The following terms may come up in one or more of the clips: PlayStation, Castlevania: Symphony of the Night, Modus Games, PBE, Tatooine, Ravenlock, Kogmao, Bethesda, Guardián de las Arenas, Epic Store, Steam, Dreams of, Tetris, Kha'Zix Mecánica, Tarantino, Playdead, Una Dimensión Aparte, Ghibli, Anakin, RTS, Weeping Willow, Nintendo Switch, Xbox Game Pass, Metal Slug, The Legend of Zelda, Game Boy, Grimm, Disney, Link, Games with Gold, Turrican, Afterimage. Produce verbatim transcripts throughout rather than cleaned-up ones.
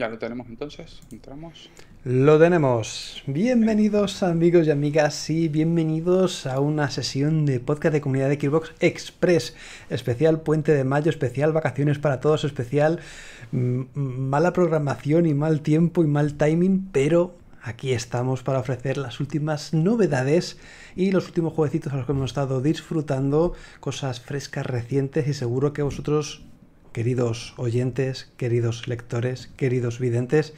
Ya lo tenemos entonces, entramos. Lo tenemos. Bienvenidos amigos y amigas y bienvenidos a una sesión de podcast de comunidad de Xbox Express. Especial Puente de Mayo, especial Vacaciones para Todos, especial mala programación y mal tiempo y mal timing, pero aquí estamos para ofrecer las últimas novedades y los últimos jueguecitos a los que hemos estado disfrutando, cosas frescas, recientes y seguro que vosotros, queridos oyentes, queridos lectores, queridos videntes,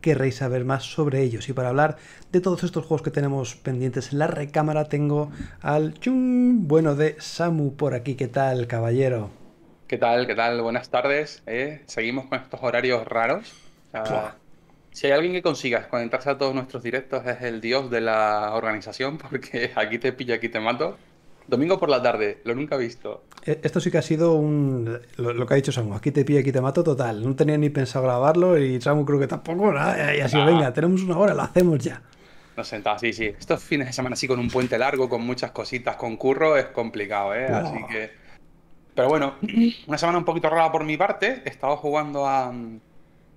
querréis saber más sobre ellos. Y para hablar de todos estos juegos que tenemos pendientes en la recámara, tengo al chum bueno de Samu por aquí. ¿Qué tal, caballero? ¿Qué tal? ¿Qué tal? Buenas tardes. ¿eh? Seguimos con estos horarios raros. Uh, si hay alguien que consiga conectarse a todos nuestros directos es el dios de la organización, porque aquí te pillo, aquí te mato. Domingo por la tarde, lo nunca he visto. Esto sí que ha sido un... Lo, lo que ha dicho Samu, aquí te pillo, aquí te mato, total. No tenía ni pensado grabarlo y Samu creo que tampoco, nada. Y así, ah. venga, tenemos una hora, lo hacemos ya. Nos sentamos, sí, sí. Estos fines de semana así con un puente largo, con muchas cositas, con curro, es complicado, ¿eh? Wow. Así que... Pero bueno, una semana un poquito rara por mi parte. He estado jugando a...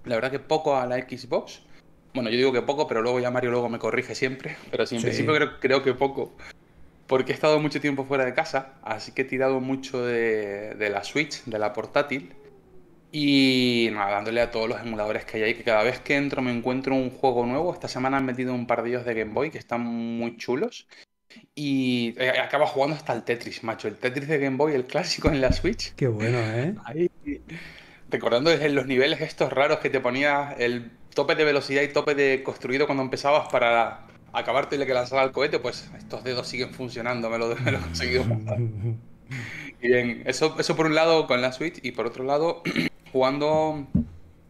La verdad que poco a la Xbox. Bueno, yo digo que poco, pero luego ya Mario luego me corrige siempre. Pero sí, en sí. principio creo, creo que poco. Porque he estado mucho tiempo fuera de casa, así que he tirado mucho de, de la Switch, de la portátil. Y nada, dándole a todos los emuladores que hay ahí, que cada vez que entro me encuentro un juego nuevo. Esta semana han metido un par de ellos de Game Boy que están muy chulos. Y eh, acaba jugando hasta el Tetris, macho. El Tetris de Game Boy, el clásico en la Switch. Qué bueno, ¿eh? Ahí, recordando desde los niveles estos raros que te ponías el tope de velocidad y tope de construido cuando empezabas para... acabarte de que lanzaba el cohete, pues estos dedos siguen funcionando, me lo, me lo he conseguido. Bien, eso, eso por un lado con la Switch y por otro lado jugando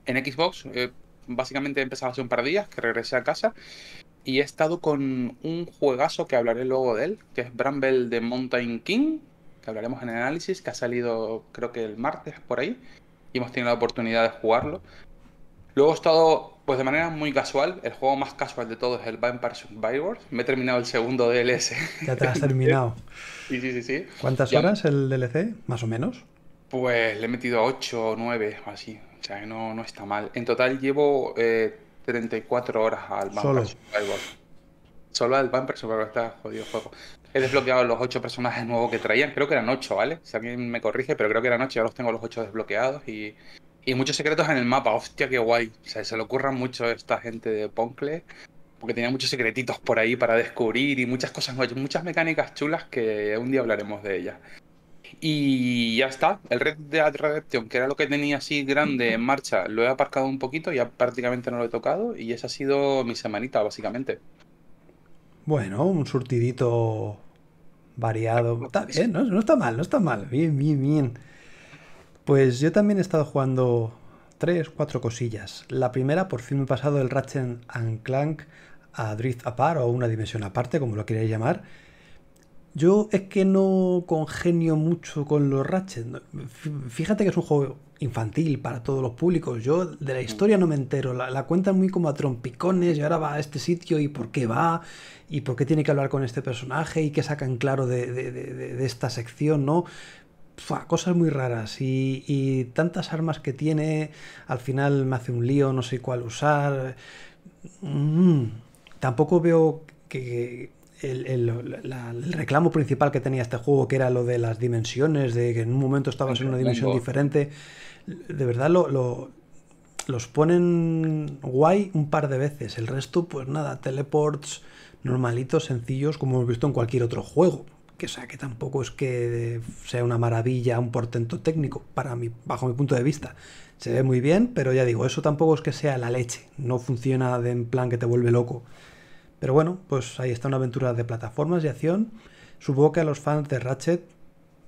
en Xbox. Eh, básicamente he empezado hace un par de días que regresé a casa y he estado con un juegazo que hablaré luego de él, que es Bramble: The Mountain King, que hablaremos en el análisis, que ha salido creo que el martes por ahí y hemos tenido la oportunidad de jugarlo. Luego he estado... Pues de manera muy casual, el juego más casual de todos es el Vampire Survivors. Me he terminado el segundo D L C. Ya te has terminado. Sí, sí, sí, sí. ¿Cuántas ya. horas el D L C, más o menos? Pues le he metido ocho o nueve o así. O sea, que no, no está mal. En total llevo eh, treinta y cuatro horas al Vampire Solo. Survivors. Solo al Vampire Survivors, está jodido juego. He desbloqueado los ocho personajes nuevos que traían. Creo que eran ocho, ¿vale? Si alguien me corrige, pero creo que eran ocho. Ya los tengo los ocho desbloqueados y... Y muchos secretos en el mapa, hostia, qué guay. O sea, se le ocurran mucho a esta gente de Poncle, porque tenía muchos secretitos por ahí para descubrir y muchas cosas, muchas mecánicas chulas que un día hablaremos de ellas. Y ya está, el Red Dead Redemption, que era lo que tenía así grande en marcha, lo he aparcado un poquito, ya prácticamente no lo he tocado, y esa ha sido mi semanita, básicamente. Bueno, un surtidito variado. Está bien, no, no está mal, no está mal. Bien, bien, bien. Pues yo también he estado jugando tres, cuatro cosillas. La primera, por fin me he pasado el Ratchet and Clank a Drift Apart o una dimensión aparte, como lo queréis llamar. Yo es que no congenio mucho con los Ratchet. Fíjate que es un juego infantil para todos los públicos. Yo de la historia no me entero. La, la cuentan muy como a trompicones y ahora va a este sitio y por qué va y por qué tiene que hablar con este personaje y qué sacan claro de, de, de, de esta sección, ¿no? Fua, cosas muy raras y, y tantas armas que tiene, al final me hace un lío, no sé cuál usar. Mm, tampoco veo que el, el, la, el reclamo principal que tenía este juego, que era lo de las dimensiones, de que en un momento estabas en una dimensión diferente, de verdad lo, lo, los ponen guay un par de veces. El resto, pues nada, teleports normalitos, sencillos, como hemos visto en cualquier otro juego. Que, o sea, que tampoco es que sea una maravilla, un portento técnico, para mi, bajo mi punto de vista. Se ve muy bien, pero ya digo, eso tampoco es que sea la leche. No funciona de en plan que te vuelve loco. Pero bueno, pues ahí está una aventura de plataformas y acción. Supongo que a los fans de Ratchet,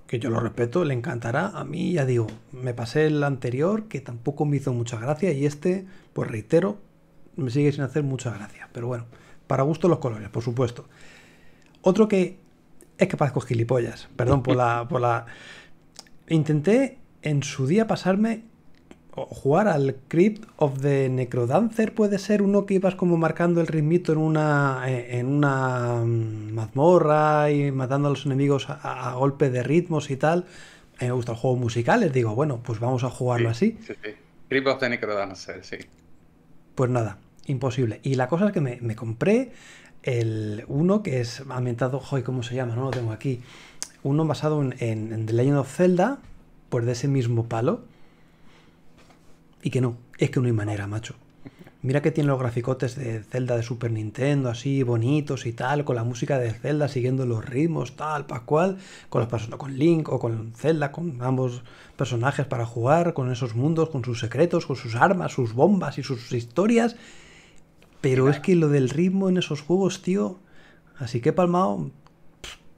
que yo lo respeto, le encantará. A mí, ya digo, me pasé el anterior, que tampoco me hizo mucha gracia, y este, pues reitero, me sigue sin hacer mucha gracia. Pero bueno, para gusto los colores, por supuesto. Otro que... Es que parezco gilipollas, perdón por la, por la... Intenté en su día pasarme o jugar al Crypt of the NecroDancer, puede ser uno que ibas como marcando el ritmito en una, en una mazmorra y matando a los enemigos a, a golpe de ritmos y tal. A mí me gustan los juegos musicales, digo, bueno, pues vamos a jugarlo sí, así. Sí, sí. Crypt of the NecroDancer, sí. Pues nada, imposible. Y la cosa es que me, me compré el uno que es ambientado, joder, ¿cómo se llama? No lo tengo aquí. Uno basado en, en, en The Legend of Zelda, pues de ese mismo palo. Y que no, es que no hay manera, macho. Mira que tiene los graficotes de Zelda de Super Nintendo, así bonitos y tal, con la música de Zelda siguiendo los ritmos, tal, pascual, con los personajes, con Link o con Zelda, con ambos personajes para jugar, con esos mundos, con sus secretos, con sus armas, sus bombas y sus historias. Pero claro, es que lo del ritmo en esos juegos, tío, así que he palmado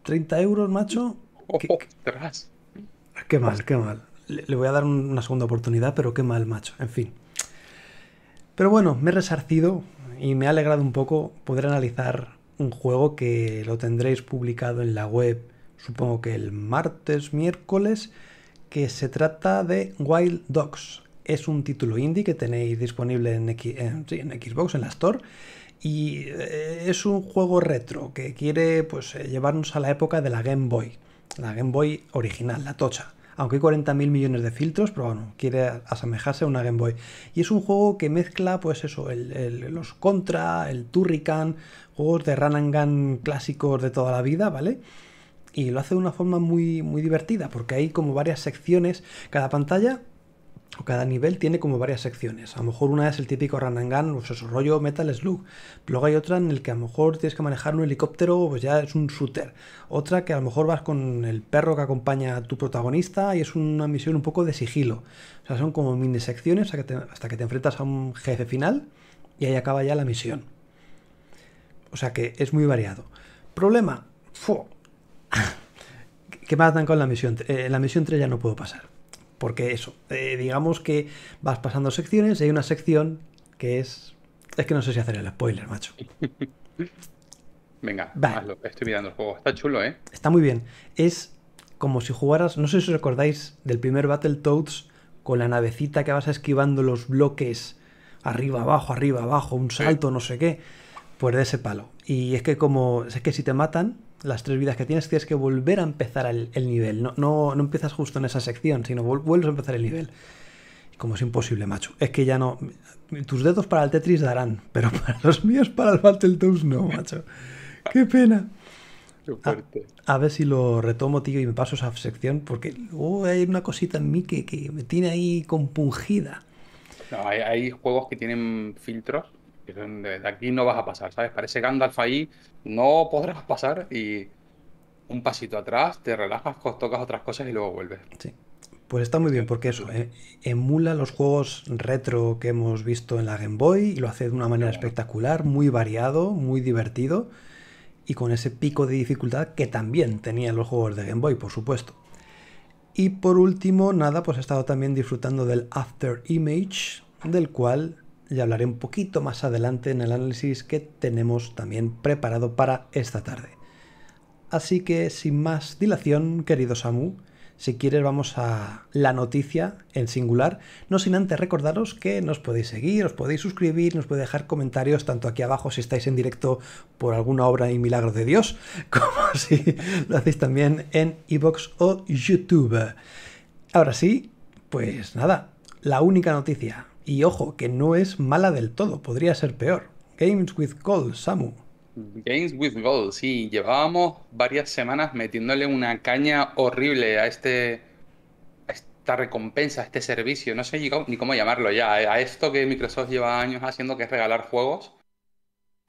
treinta euros, macho. Oh, qué, ostras. Qué mal, qué mal. Le, le voy a dar una segunda oportunidad, pero qué mal, macho. En fin. Pero bueno, me he resarcido y me ha alegrado un poco poder analizar un juego que lo tendréis publicado en la web, supongo que el martes, miércoles, que se trata de Wild Dogs. Es un título indie que tenéis disponible en, X en, sí, en Xbox, en la Store, y es un juego retro que quiere, pues, llevarnos a la época de la Game Boy, la Game Boy original, la tocha. Aunque hay cuarenta mil millones de filtros, pero bueno, quiere asemejarse a una Game Boy. Y es un juego que mezcla, pues eso, el, el, los Contra, el Turrican, juegos de run and gun clásicos de toda la vida, ¿vale? Y lo hace de una forma muy, muy divertida, porque hay como varias secciones, cada pantalla o cada nivel tiene como varias secciones. A lo mejor una es el típico run and gun, pues eso, rollo Metal Slug. Luego hay otra en el que a lo mejor tienes que manejar un helicóptero, pues ya es un shooter. Otra que a lo mejor vas con el perro que acompaña a tu protagonista y es una misión un poco de sigilo. O sea, son como mini secciones hasta que te, hasta que te enfrentas a un jefe final y ahí acaba ya la misión. O sea que es muy variado. Problema. ¡Fu! ¿Qué me ha atacado en la misión? Eh, en la misión tres ya no puedo pasar. Porque eso, eh, digamos que vas pasando secciones y hay una sección que es... Es que no sé si hacer el spoiler, macho. Venga, vale. Hazlo. Estoy mirando el juego. Está chulo, ¿eh? Está muy bien. Es como si jugaras... No sé si os recordáis del primer Battletoads con la navecita que vas esquivando los bloques arriba, abajo, arriba, abajo, un salto, sí, no sé qué. Pues de ese palo. Y es que como... Es que si te matan... Las tres vidas que tienes, tienes que volver a empezar el, el nivel. No, no, no empiezas justo en esa sección, sino vuelves a empezar el nivel. Como es imposible, macho. Es que ya no... Tus dedos para el Tetris darán, pero para los míos, para el Battletoads, no, macho. ¡Qué pena! Qué fuerte. A, a ver si lo retomo, tío, y me paso esa sección, porque luego hay una cosita en mí que, que me tiene ahí compungida. No, hay, hay juegos que tienen filtros. De aquí no vas a pasar, ¿sabes? Parece Gandalf ahí, no podrás pasar y un pasito atrás, te relajas, tocas otras cosas y luego vuelves. Sí, pues está muy bien porque eso, eh, emula los juegos retro que hemos visto en la Game Boy y lo hace de una manera espectacular, muy variado, muy divertido y con ese pico de dificultad que también tenían los juegos de Game Boy, por supuesto. Y por último, nada, pues he estado también disfrutando del Afterimage, del cual... Y hablaré un poquito más adelante en el análisis que tenemos también preparado para esta tarde. Así que sin más dilación, querido Samu, si quieres vamos a la noticia en singular. No sin antes recordaros que nos podéis seguir, os podéis suscribir, nos podéis dejar comentarios tanto aquí abajo si estáis en directo por alguna obra y milagro de Dios, como si lo hacéis también en iVoox o YouTube. Ahora sí, pues nada, la única noticia... Y ojo, que no es mala del todo, podría ser peor. Games with Gold, Samu. Games with Gold, sí. Llevábamos varias semanas metiéndole una caña horrible a este a esta recompensa, a este servicio. No sé ni cómo llamarlo ya. A esto que Microsoft lleva años haciendo, que es regalar juegos,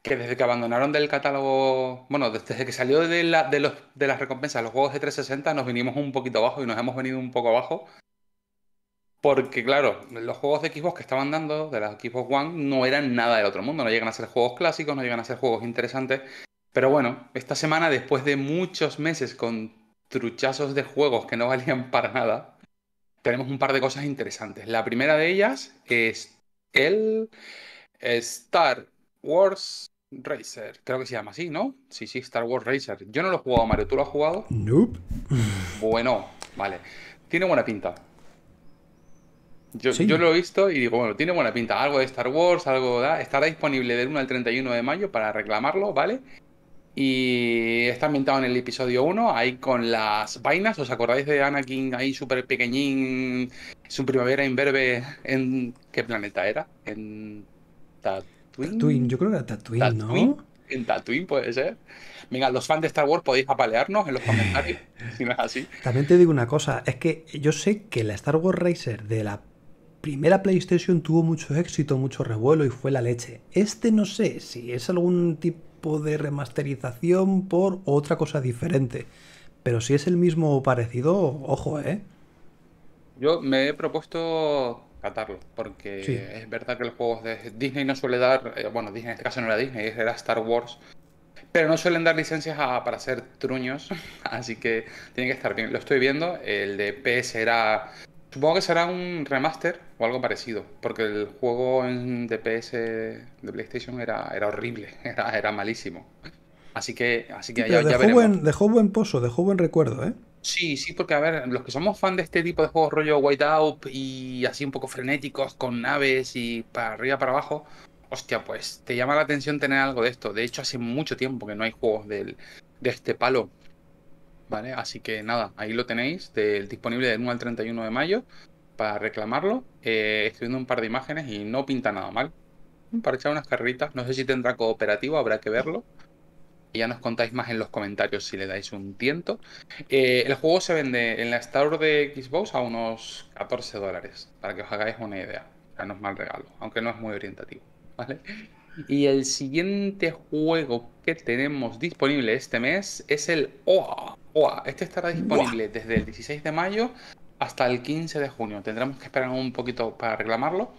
que desde que abandonaron del catálogo... Bueno, desde que salió de, la, de, los, de las recompensas, los juegos de trescientos sesenta, nos vinimos un poquito abajo y nos hemos venido un poco abajo. Porque, claro, los juegos de Xbox que estaban dando, de la Xbox One, no eran nada del otro mundo. No llegan a ser juegos clásicos, no llegan a ser juegos interesantes. Pero bueno, esta semana, después de muchos meses con truchazos de juegos que no valían para nada, tenemos un par de cosas interesantes. La primera de ellas es el Star Wars Racer. Creo que se llama así, ¿no? Sí, sí, Star Wars Racer. Yo no lo he jugado, Mario. ¿Tú lo has jugado? Nope. Bueno, vale. Tiene buena pinta. Yo, sí. Yo lo he visto y digo, bueno, tiene buena pinta. Algo de Star Wars, algo de... Estará disponible del uno al treinta y uno de mayo para reclamarlo, ¿vale? Y está ambientado en el episodio uno, ahí con las vainas. ¿Os acordáis de Anakin ahí súper pequeñín? Su primavera imberbe en... ¿Qué planeta era? En Tatooine. Tatooine. Yo creo que era Tatooine, Tatooine, ¿no? En Tatooine puede ser. Venga, los fans de Star Wars podéis apalearnos en los comentarios, si no es así. También te digo una cosa, es que yo sé que la Star Wars Racer de la primera PlayStation tuvo mucho éxito, mucho revuelo y fue la leche. Este no sé si es algún tipo de remasterización por otra cosa diferente, pero si es el mismo o parecido, ojo, ¿eh? Yo me he propuesto catarlo, porque sí, es verdad que los juegos de Disney no suele dar, eh, bueno, Disney en este caso no era Disney, era Star Wars, pero no suelen dar licencias a, para hacer truños, así que tiene que estar bien. Lo estoy viendo, el de P S era, supongo que será un remaster o algo parecido, porque el juego de P S de PlayStation era, era horrible, era, era malísimo. Así que, así que sí, ya, ya veremos. Buen, dejó buen pozo, dejó buen recuerdo, ¿eh? Sí, sí, porque a ver, los que somos fan de este tipo de juegos rollo Whiteout y así un poco frenéticos con naves y para arriba, para abajo, hostia, pues te llama la atención tener algo de esto. De hecho, hace mucho tiempo que no hay juegos del, de este palo, ¿vale? Así que nada, ahí lo tenéis, del, disponible del uno al treinta y uno de mayo para reclamarlo. Eh, estoy viendo un par de imágenes y no pinta nada mal. Para echar unas carreritas, no sé si tendrá cooperativo, habrá que verlo. Ya nos contáis más en los comentarios si le dais un tiento. Eh, el juego se vende en la Store de Xbox a unos catorce dólares, para que os hagáis una idea. O sea, no es mal regalo, aunque no es muy orientativo, ¿vale? Y el siguiente juego que tenemos disponible este mes es el O A. O A. Este estará disponible ¡Uah! Desde el dieciséis de mayo hasta el quince de junio. Tendremos que esperar un poquito para reclamarlo.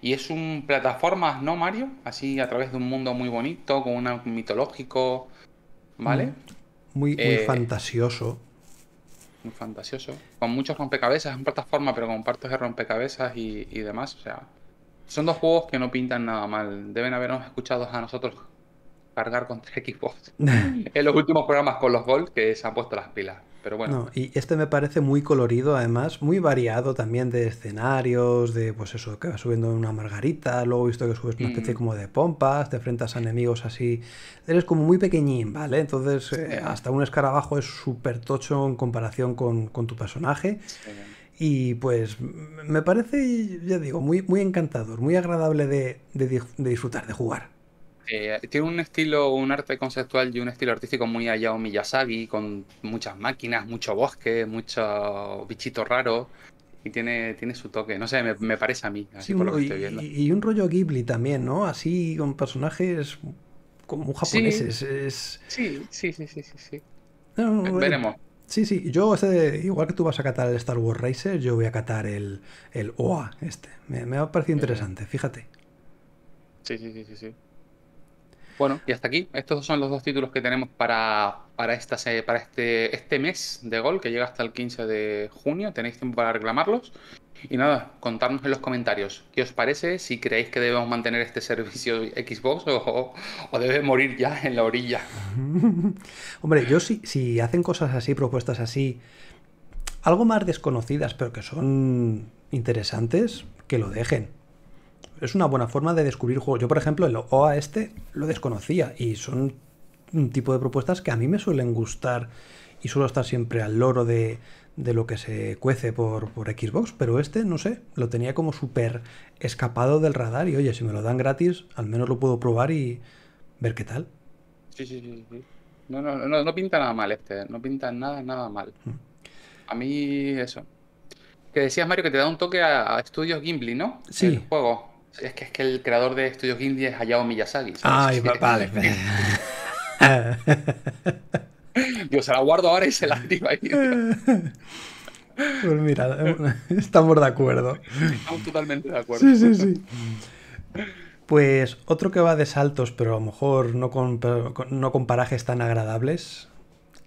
Y es un plataformas, ¿no, Mario? Así a través de un mundo muy bonito, con un mitológico, ¿vale? Muy, muy eh, fantasioso. Muy fantasioso. Con muchos rompecabezas, en plataforma, pero con partes de rompecabezas y, y demás. O sea, son dos juegos que no pintan nada mal. Deben habernos escuchado a nosotros cargar contra Xbox en los últimos programas con los Gold, que se han puesto las pilas. Pero bueno. No, y este me parece muy colorido, además, muy variado también de escenarios, de pues eso, que vas subiendo una margarita, luego he visto que subes una especie mm. como de pompas, te enfrentas a enemigos así, eres como muy pequeñín, ¿vale? Entonces sí, eh, hasta un escarabajo es súper tocho en comparación con, con tu personaje. Sí, y pues me parece, ya digo, muy, muy encantador, muy agradable de, de, de disfrutar, de jugar. Eh, tiene un estilo, un arte conceptual y un estilo artístico muy Hayao Miyazaki, con muchas máquinas, mucho bosque, muchos bichitos raros, y tiene, tiene su toque, no sé, me, me parece a mí, así sí, por lo que y, estoy viendo. Y un rollo Ghibli también, ¿no? Así con personajes como japoneses. Sí, es... sí, sí, sí, sí, sí, sí. No, no, veremos. Sí, sí, yo este, igual que tú vas a catar el Star Wars Racer, yo voy a catar el, el O A este. Me, me ha parecido interesante, fíjate. Sí, sí, sí, sí, sí. Bueno, y hasta aquí. Estos son los dos títulos que tenemos para, para, esta, para este, este mes de Gol, que llega hasta el quince de junio. Tenéis tiempo para reclamarlos. Y nada, contadnos en los comentarios qué os parece, si creéis que debemos mantener este servicio Xbox o, o, o debe morir ya en la orilla. Hombre, yo si, si hacen cosas así, propuestas así, algo más desconocidas, pero que son interesantes, que lo dejen. Es una buena forma de descubrir juegos. Yo, por ejemplo, el O A este lo desconocía y son un tipo de propuestas que a mí me suelen gustar y suelo estar siempre al loro de, de lo que se cuece por, por Xbox, pero este, no sé, lo tenía como súper escapado del radar y oye, si me lo dan gratis, al menos lo puedo probar y ver qué tal. Sí, sí, sí, sí. No, no, no, no pinta nada mal este, no pinta nada, nada mal. A mí eso. Que decías, Mario, que te da un toque a estudios Ghibli, ¿no? Sí. El juego. Es que, es que el creador de estudios Ghibli es Hayao Miyazaki. Ay, sí, vale. Yo se la guardo ahora y se la activo ahí. Pues mira, estamos de acuerdo. Estamos totalmente de acuerdo. Sí, sí, sí. Pues otro que va de saltos, pero a lo mejor no con, no con parajes tan agradables,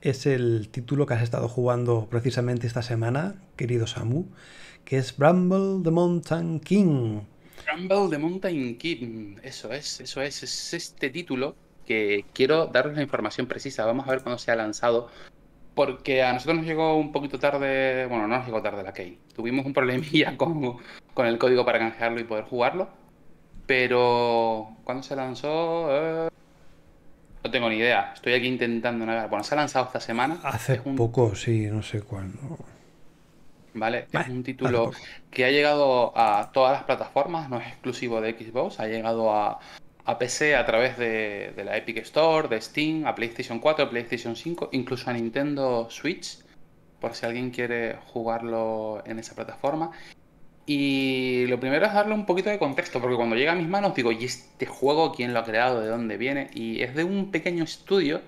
es el título que has estado jugando precisamente esta semana, querido Samu, que es Bramble: The Mountain King. Bramble: The Mountain King, eso es, eso es, es este título que quiero daros la información precisa, vamos a ver cuándo se ha lanzado, porque a nosotros nos llegó un poquito tarde, bueno, no nos llegó tarde la key, tuvimos un problemilla con, con el código para canjearlo y poder jugarlo, pero ¿cuándo se lanzó? Eh, no tengo ni idea, estoy aquí intentando navegar, bueno, se ha lanzado esta semana. Hace un... poco, sí, no sé cuándo. ¿vale? Vale. Es un título que ha llegado a todas las plataformas, no es exclusivo de Xbox, ha llegado a, a P C a través de, de la Epic Store, de Steam, a PlayStation cuatro, PlayStation cinco, incluso a Nintendo Switch, por si alguien quiere jugarlo en esa plataforma. Y lo primero es darle un poquito de contexto, porque cuando llega a mis manos digo, ¿y este juego quién lo ha creado? ¿De dónde viene? Y es de un pequeño estudio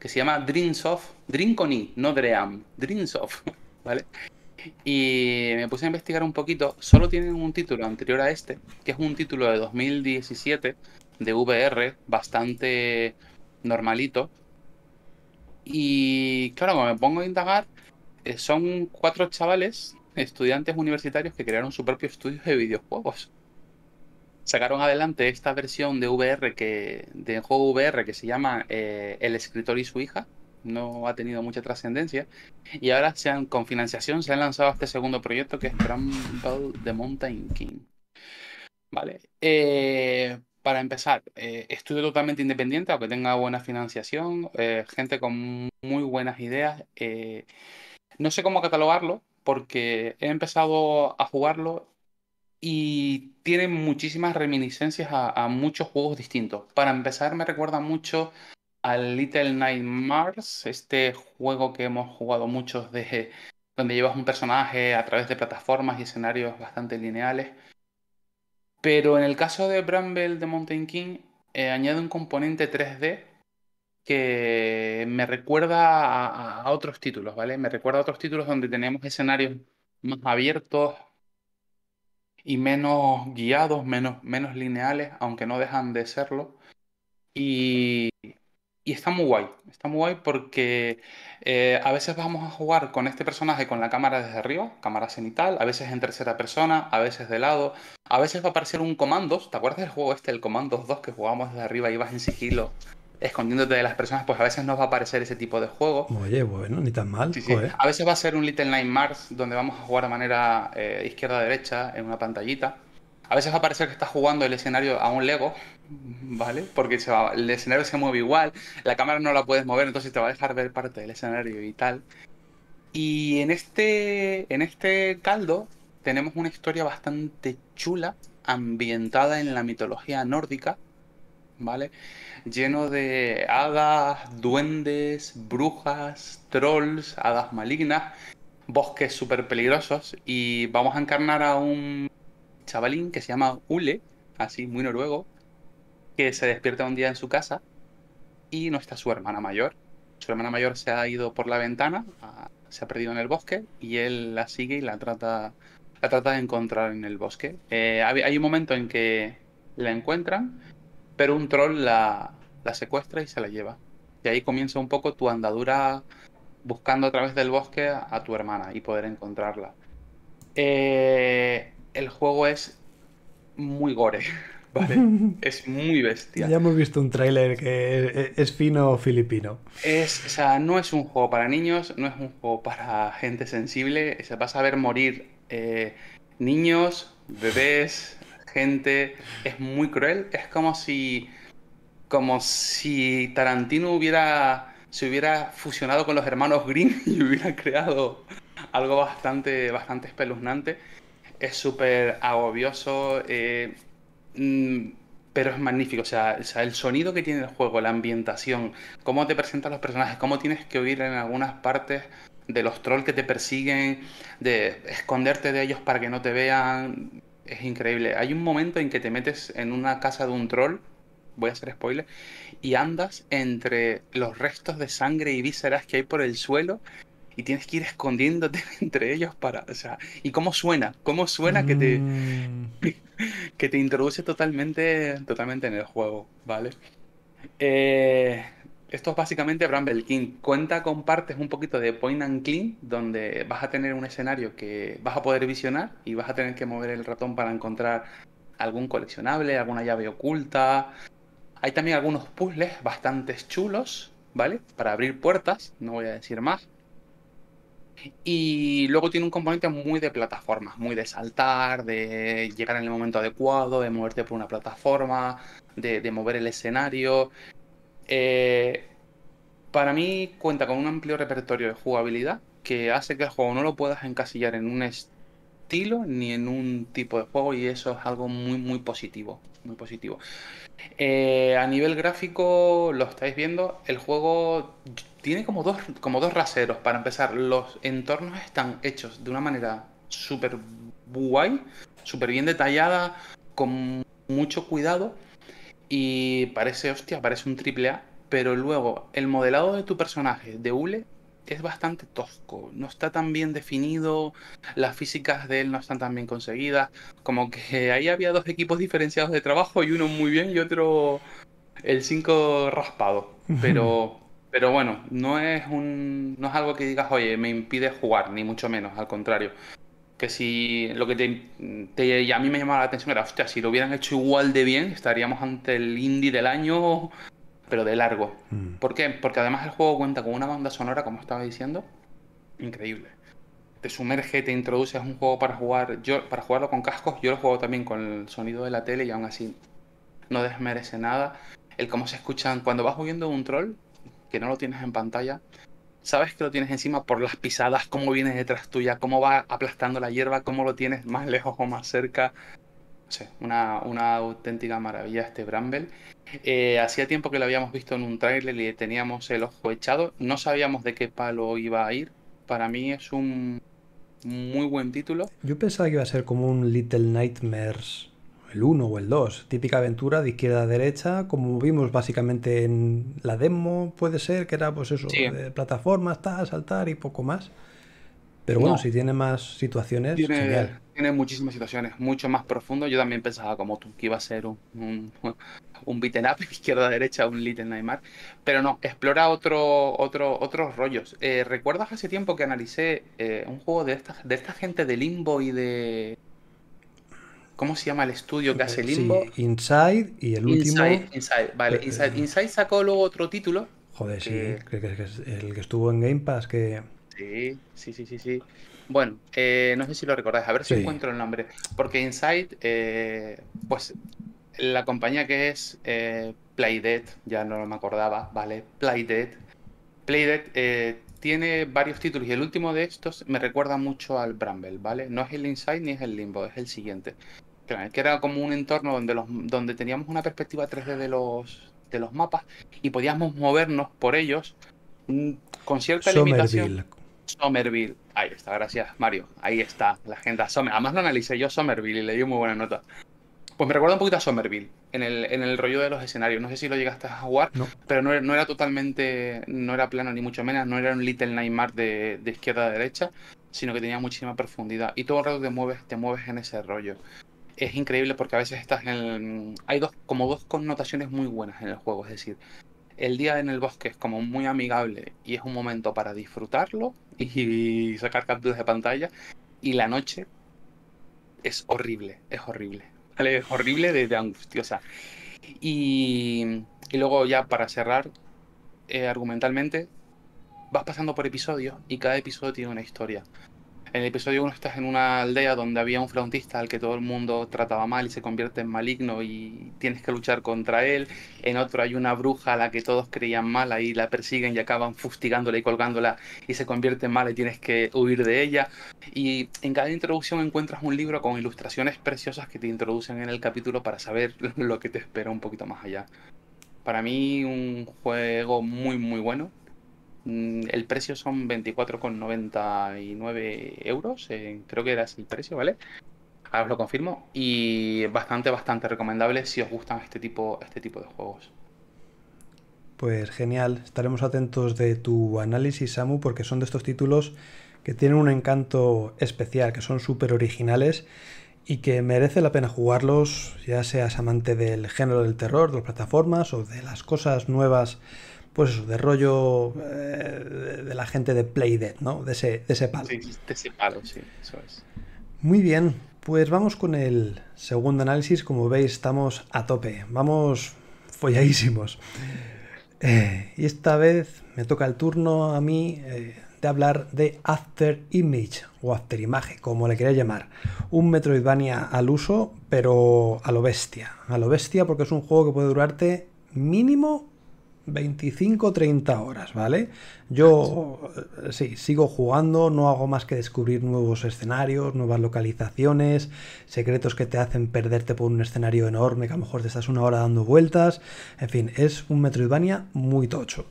que se llama Dreams of, Dream con I, no Dream, Dreams of, ¿vale? Y me puse a investigar un poquito, solo tienen un título anterior a este, que es un título de dos mil diecisiete de V R, bastante normalito. Y claro, cuando me pongo a indagar, son cuatro chavales, estudiantes universitarios que crearon su propio estudio de videojuegos. Sacaron adelante esta versión de V R que, de juego V R que se llama eh, El escritor y su hija. No ha tenido mucha trascendencia. Y ahora se han, con financiación se han lanzado este segundo proyecto que es Bramble: The Mountain King. Vale. Eh, para empezar, eh, estudio totalmente independiente, aunque tenga buena financiación, eh, gente con muy buenas ideas. Eh, no sé cómo catalogarlo, porque he empezado a jugarlo y tiene muchísimas reminiscencias a, a muchos juegos distintos. Para empezar, me recuerda mucho al Little Nightmares, este juego que hemos jugado muchos, de, donde llevas un personaje a través de plataformas y escenarios bastante lineales. Pero en el caso de Bramble de Mountain King, eh, añade un componente tres D que me recuerda a, a otros títulos, ¿vale? Me recuerda a otros títulos donde tenemos escenarios más abiertos y menos guiados, menos, menos lineales, aunque no dejan de serlo. Y, y está muy guay, está muy guay porque eh, a veces vamos a jugar con este personaje con la cámara desde arriba, cámara cenital, a veces en tercera persona, a veces de lado, a veces va a aparecer un Commandos. ¿Te acuerdas del juego este, el Commandos dos, que jugábamos desde arriba y ibas en sigilo escondiéndote de las personas? Pues a veces nos va a aparecer ese tipo de juego. Oye, bueno, ni tan mal. Sí, sí. A veces va a ser un Little Nightmares donde vamos a jugar de manera eh, izquierda-derecha en una pantallita. A veces va a parecer que estás jugando el escenario a un Lego, ¿vale? Porque se va, el escenario se mueve igual, la cámara no la puedes mover, entonces te va a dejar ver parte del escenario y tal. Y en este, en este caldo tenemos una historia bastante chula, ambientada en la mitología nórdica, ¿vale? Lleno de hadas, duendes, brujas, trolls, hadas malignas, bosques súper peligrosos. Y vamos a encarnar a un chavalín que se llama Ule, así muy noruego, que se despierta un día en su casa y no está su hermana mayor. Su hermana mayor se ha ido por la ventana, se ha perdido en el bosque, y él la sigue y la trata, la trata de encontrar en el bosque. Eh, hay un momento en que la encuentran, pero un troll la, la secuestra y se la lleva. Y ahí comienza un poco tu andadura buscando a través del bosque a, a tu hermana y poder encontrarla. Eh, el juego es muy gore, ¿vale? Es muy bestia. Ya hemos visto un tráiler que es, es fino filipino. Es, o sea, no es un juego para niños, no es un juego para gente sensible. Se vas a ver morir eh, niños, bebés, gente. Es muy cruel. Es como si como si Tarantino hubiera se hubiera fusionado con los hermanos Grimm y hubiera creado algo bastante bastante espeluznante. Es súper agobioso, eh, pero es magnífico. O sea, o sea, el sonido que tiene el juego, la ambientación, cómo te presentan los personajes, cómo tienes que huir en algunas partes de los trolls que te persiguen, de esconderte de ellos para que no te vean. Es increíble. Hay un momento en que te metes en una casa de un troll, voy a hacer spoiler, y andas entre los restos de sangre y vísceras que hay por el suelo y tienes que ir escondiéndote entre ellos para... O sea, y cómo suena, cómo suena que te, que te introduce totalmente, totalmente en el juego, ¿vale? Eh... Esto es básicamente Bramble King. Cuenta con partes un poquito de point and click, donde vas a tener un escenario que vas a poder visionar y vas a tener que mover el ratón para encontrar algún coleccionable, alguna llave oculta. Hay también algunos puzzles bastante chulos, ¿vale? Para abrir puertas, no voy a decir más. Y luego tiene un componente muy de plataformas, muy de saltar, de llegar en el momento adecuado, de moverte por una plataforma, de, de mover el escenario. Eh, para mí cuenta con un amplio repertorio de jugabilidad, que hace que el juego no lo puedas encasillar en un estilo ni en un tipo de juego, y eso es algo muy muy positivo, muy positivo. Eh, a nivel gráfico, lo estáis viendo, el juego tiene como dos, como dos raseros. Para empezar, los entornos están hechos de una manera súper guay, súper bien detallada, con mucho cuidado, y parece, hostia, parece un triple A, pero luego el modelado de tu personaje, de Ule, es bastante tosco, no está tan bien definido, las físicas de él no están tan bien conseguidas, como que ahí había dos equipos diferenciados de trabajo, y uno muy bien y otro el cinco raspado, pero, pero bueno, no es, un, no es algo que digas, oye, me impide jugar, ni mucho menos, al contrario. Que si lo que te, te, a mí me llamaba la atención era, hostia, si lo hubieran hecho igual de bien, estaríamos ante el indie del año, pero de largo. Mm. ¿Por qué? Porque además el juego cuenta con una banda sonora, como estaba diciendo, increíble. Te sumerge, te introduce, es un juego para jugar. Yo, para jugarlo con cascos, yo lo juego también con el sonido de la tele, y aún así no desmerece nada. El cómo se escuchan cuando vas huyendo de un troll, que no lo tienes en pantalla, sabes que lo tienes encima por las pisadas, cómo viene detrás tuya, cómo va aplastando la hierba, cómo lo tienes más lejos o más cerca. No sé, una, una auténtica maravilla este Bramble. Eh, hacía tiempo que lo habíamos visto en un tráiler y teníamos el ojo echado. No sabíamos de qué palo iba a ir. Para mí es un muy buen título. Yo pensaba que iba a ser como un Little Nightmares, el uno o el dos. Típica aventura de izquierda a derecha, como vimos básicamente en la demo, puede ser, que era pues eso, sí, de plataformas, tal, saltar y poco más. Pero bueno, no, si tiene más situaciones, tiene, genial. Tiene muchísimas situaciones, mucho más profundo. Yo también pensaba, como tú, que iba a ser un, un, un beat'em up, izquierda a derecha, un Little Nightmare. Pero no, explora otro, otro, otros rollos. Eh, ¿Recuerdas hace tiempo que analicé eh, un juego de esta, de esta gente de Limbo y de... ¿Cómo se llama el estudio que hace Limbo? Sí, Inside, y el último... Inside, Inside, vale. Inside, Inside sacó luego otro título. Joder, que... sí, que, que, que es el que estuvo en Game Pass, que... Sí, sí, sí, sí, sí. Bueno, eh, no sé si lo recordáis, a ver si sí. encuentro el nombre. Porque Inside, eh, pues la compañía que es eh, Playdead, ya no me acordaba, ¿vale? Playdead. Playdead eh, tiene varios títulos, y el último de estos me recuerda mucho al Bramble, ¿vale? No es el Inside ni es el Limbo, es el siguiente. Claro, que era como un entorno donde, los, donde teníamos una perspectiva tres D de los, de los mapas, y podíamos movernos por ellos con cierta Somerville. limitación. Somerville, ahí está, gracias Mario, ahí está la agenda. Además lo analicé yo, Somerville, y le di muy buena nota. Pues me recuerda un poquito a Somerville en el, en el rollo de los escenarios. No sé si lo llegaste a jugar, no. pero no, no era totalmente, no era plano ni mucho menos, no era un Little Nightmare de, de izquierda a derecha, sino que tenía muchísima profundidad, y todo el rato te mueves, te mueves en ese rollo. Es increíble porque a veces estás en el... hay dos, como dos connotaciones muy buenas en el juego, es decir, el día en el bosque es como muy amigable y es un momento para disfrutarlo y sacar capturas de pantalla, y la noche es horrible, es horrible, ¿vale? Es horrible de, de angustiosa. Y, y luego ya para cerrar, eh, argumentalmente, vas pasando por episodios y cada episodio tiene una historia. En el episodio uno estás en una aldea donde había un flautista al que todo el mundo trataba mal y se convierte en maligno y tienes que luchar contra él. En otro hay una bruja a la que todos creían mala y la persiguen y acaban fustigándola y colgándola y se convierte en mala y tienes que huir de ella. Y en cada introducción encuentras un libro con ilustraciones preciosas que te introducen en el capítulo para saber lo que te espera un poquito más allá. Para mí, un juego muy muy bueno. El precio son veinticuatro con noventa y nueve euros, eh, creo que era ese el precio, ¿vale? Ahora os lo confirmo. Y bastante, bastante recomendable si os gustan este tipo, este tipo de juegos. Pues genial, estaremos atentos de tu análisis, Samu, porque son de estos títulos que tienen un encanto especial, que son súper originales y que merece la pena jugarlos, ya seas amante del género del terror, de las plataformas o de las cosas nuevas. Pues eso, de rollo eh, de la gente de Playdead, ¿no? De ese, de ese palo. Sí, de ese palo, sí, eso es. Muy bien, pues vamos con el segundo análisis. Como veis, estamos a tope, vamos folladísimos. Eh, y esta vez me toca el turno a mí eh, de hablar de Afterimage, o Afterimage, como le quería llamar. Un Metroidvania al uso, pero a lo bestia. A lo bestia porque es un juego que puede durarte mínimo veinticinco a treinta horas, ¿vale? Yo sí, sigo jugando, no hago más que descubrir nuevos escenarios, nuevas localizaciones, secretos que te hacen perderte por un escenario enorme que a lo mejor te estás una hora dando vueltas. En fin, es un Metroidvania muy tocho.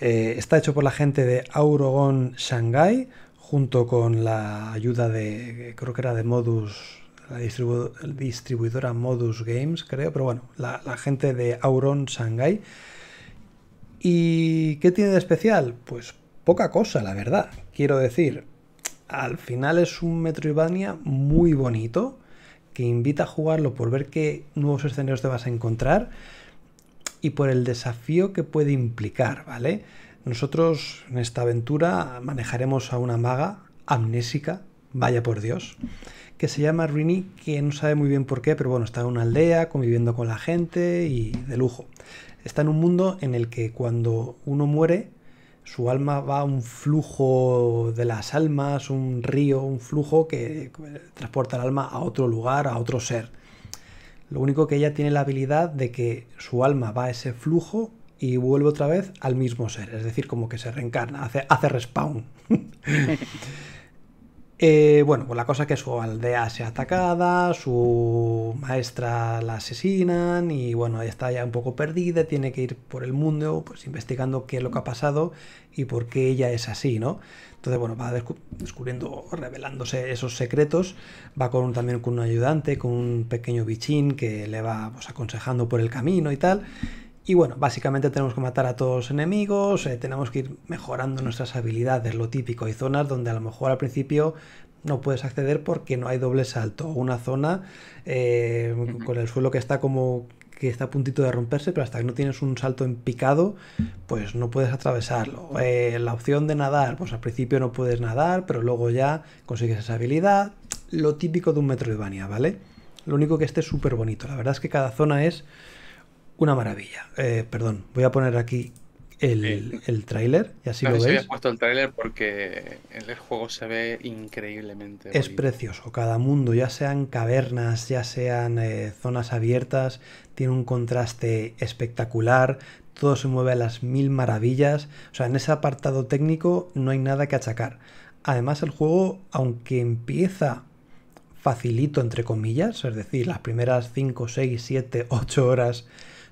Eh, está hecho por la gente de Auron Shanghai, junto con la ayuda de, creo que era de Modus... La distribu distribuidora Modus Games, creo, pero bueno, la, la gente de Auron Shanghai. ¿Y qué tiene de especial? Pues poca cosa, la verdad. Quiero decir, al final es un Metroidvania muy bonito, que invita a jugarlo por ver qué nuevos escenarios te vas a encontrar y por el desafío que puede implicar, ¿vale? Nosotros en esta aventura manejaremos a una maga amnésica, vaya por Dios, que se llama Rini, que no sabe muy bien por qué, pero bueno, está en una aldea, conviviendo con la gente y de lujo. Está en un mundo en el que cuando uno muere, su alma va a un flujo de las almas, un río, un flujo que transporta el alma a otro lugar, a otro ser. Lo único que ella tiene la habilidad de que su alma va a ese flujo y vuelve otra vez al mismo ser, es decir, como que se reencarna, hace, hace respawn. Eh, bueno, pues la cosa es que su aldea sea atacada, su maestra la asesinan y bueno, ella está ya un poco perdida, tiene que ir por el mundo pues investigando qué es lo que ha pasado y por qué ella es así, ¿no? Entonces, bueno, va descubriendo, revelándose esos secretos, va con, también con un ayudante, con un pequeño bichín que le va pues, aconsejando por el camino y tal. Y bueno, básicamente tenemos que matar a todos los enemigos, eh, tenemos que ir mejorando nuestras habilidades, lo típico. Hay zonas donde a lo mejor al principio no puedes acceder porque no hay doble salto. Una zona eh, con el suelo que está como que está a puntito de romperse, pero hasta que no tienes un salto en picado, pues no puedes atravesarlo. Eh, la opción de nadar, pues al principio no puedes nadar, pero luego ya consigues esa habilidad. Lo típico de un Metroidvania, ¿vale? Lo único que este es súper bonito. La verdad es que cada zona es... una maravilla. Eh, perdón, voy a poner aquí el, el, el tráiler y así no, lo veis. No sé si había puesto el tráiler porque el juego se ve increíblemente. Es bonito. Precioso. Cada mundo, ya sean cavernas, ya sean eh, zonas abiertas, tiene un contraste espectacular. Todo se mueve a las mil maravillas. O sea, en ese apartado técnico no hay nada que achacar. Además, el juego, aunque empieza... facilito, entre comillas, es decir, las primeras cinco, seis, siete, ocho horas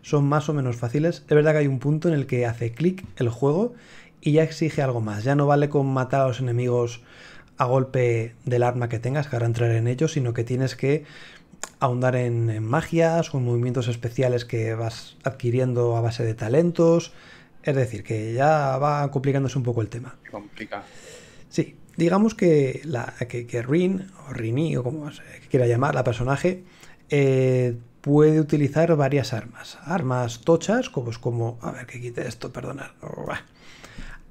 son más o menos fáciles. Es verdad que hay un punto en el que hace clic el juego y ya exige algo más. Ya no vale con matar a los enemigos a golpe del arma que tengas, que ahora entraré en ello, sino que tienes que ahondar en, en magias o en movimientos especiales que vas adquiriendo a base de talentos. Es decir, que ya va complicándose un poco el tema. Complica. Sí. Digamos que, la, que, que Rin, o Rini, o como se quiera llamar, la personaje, eh, puede utilizar varias armas. Armas tochas, como es como... A ver, que quite esto, perdonad.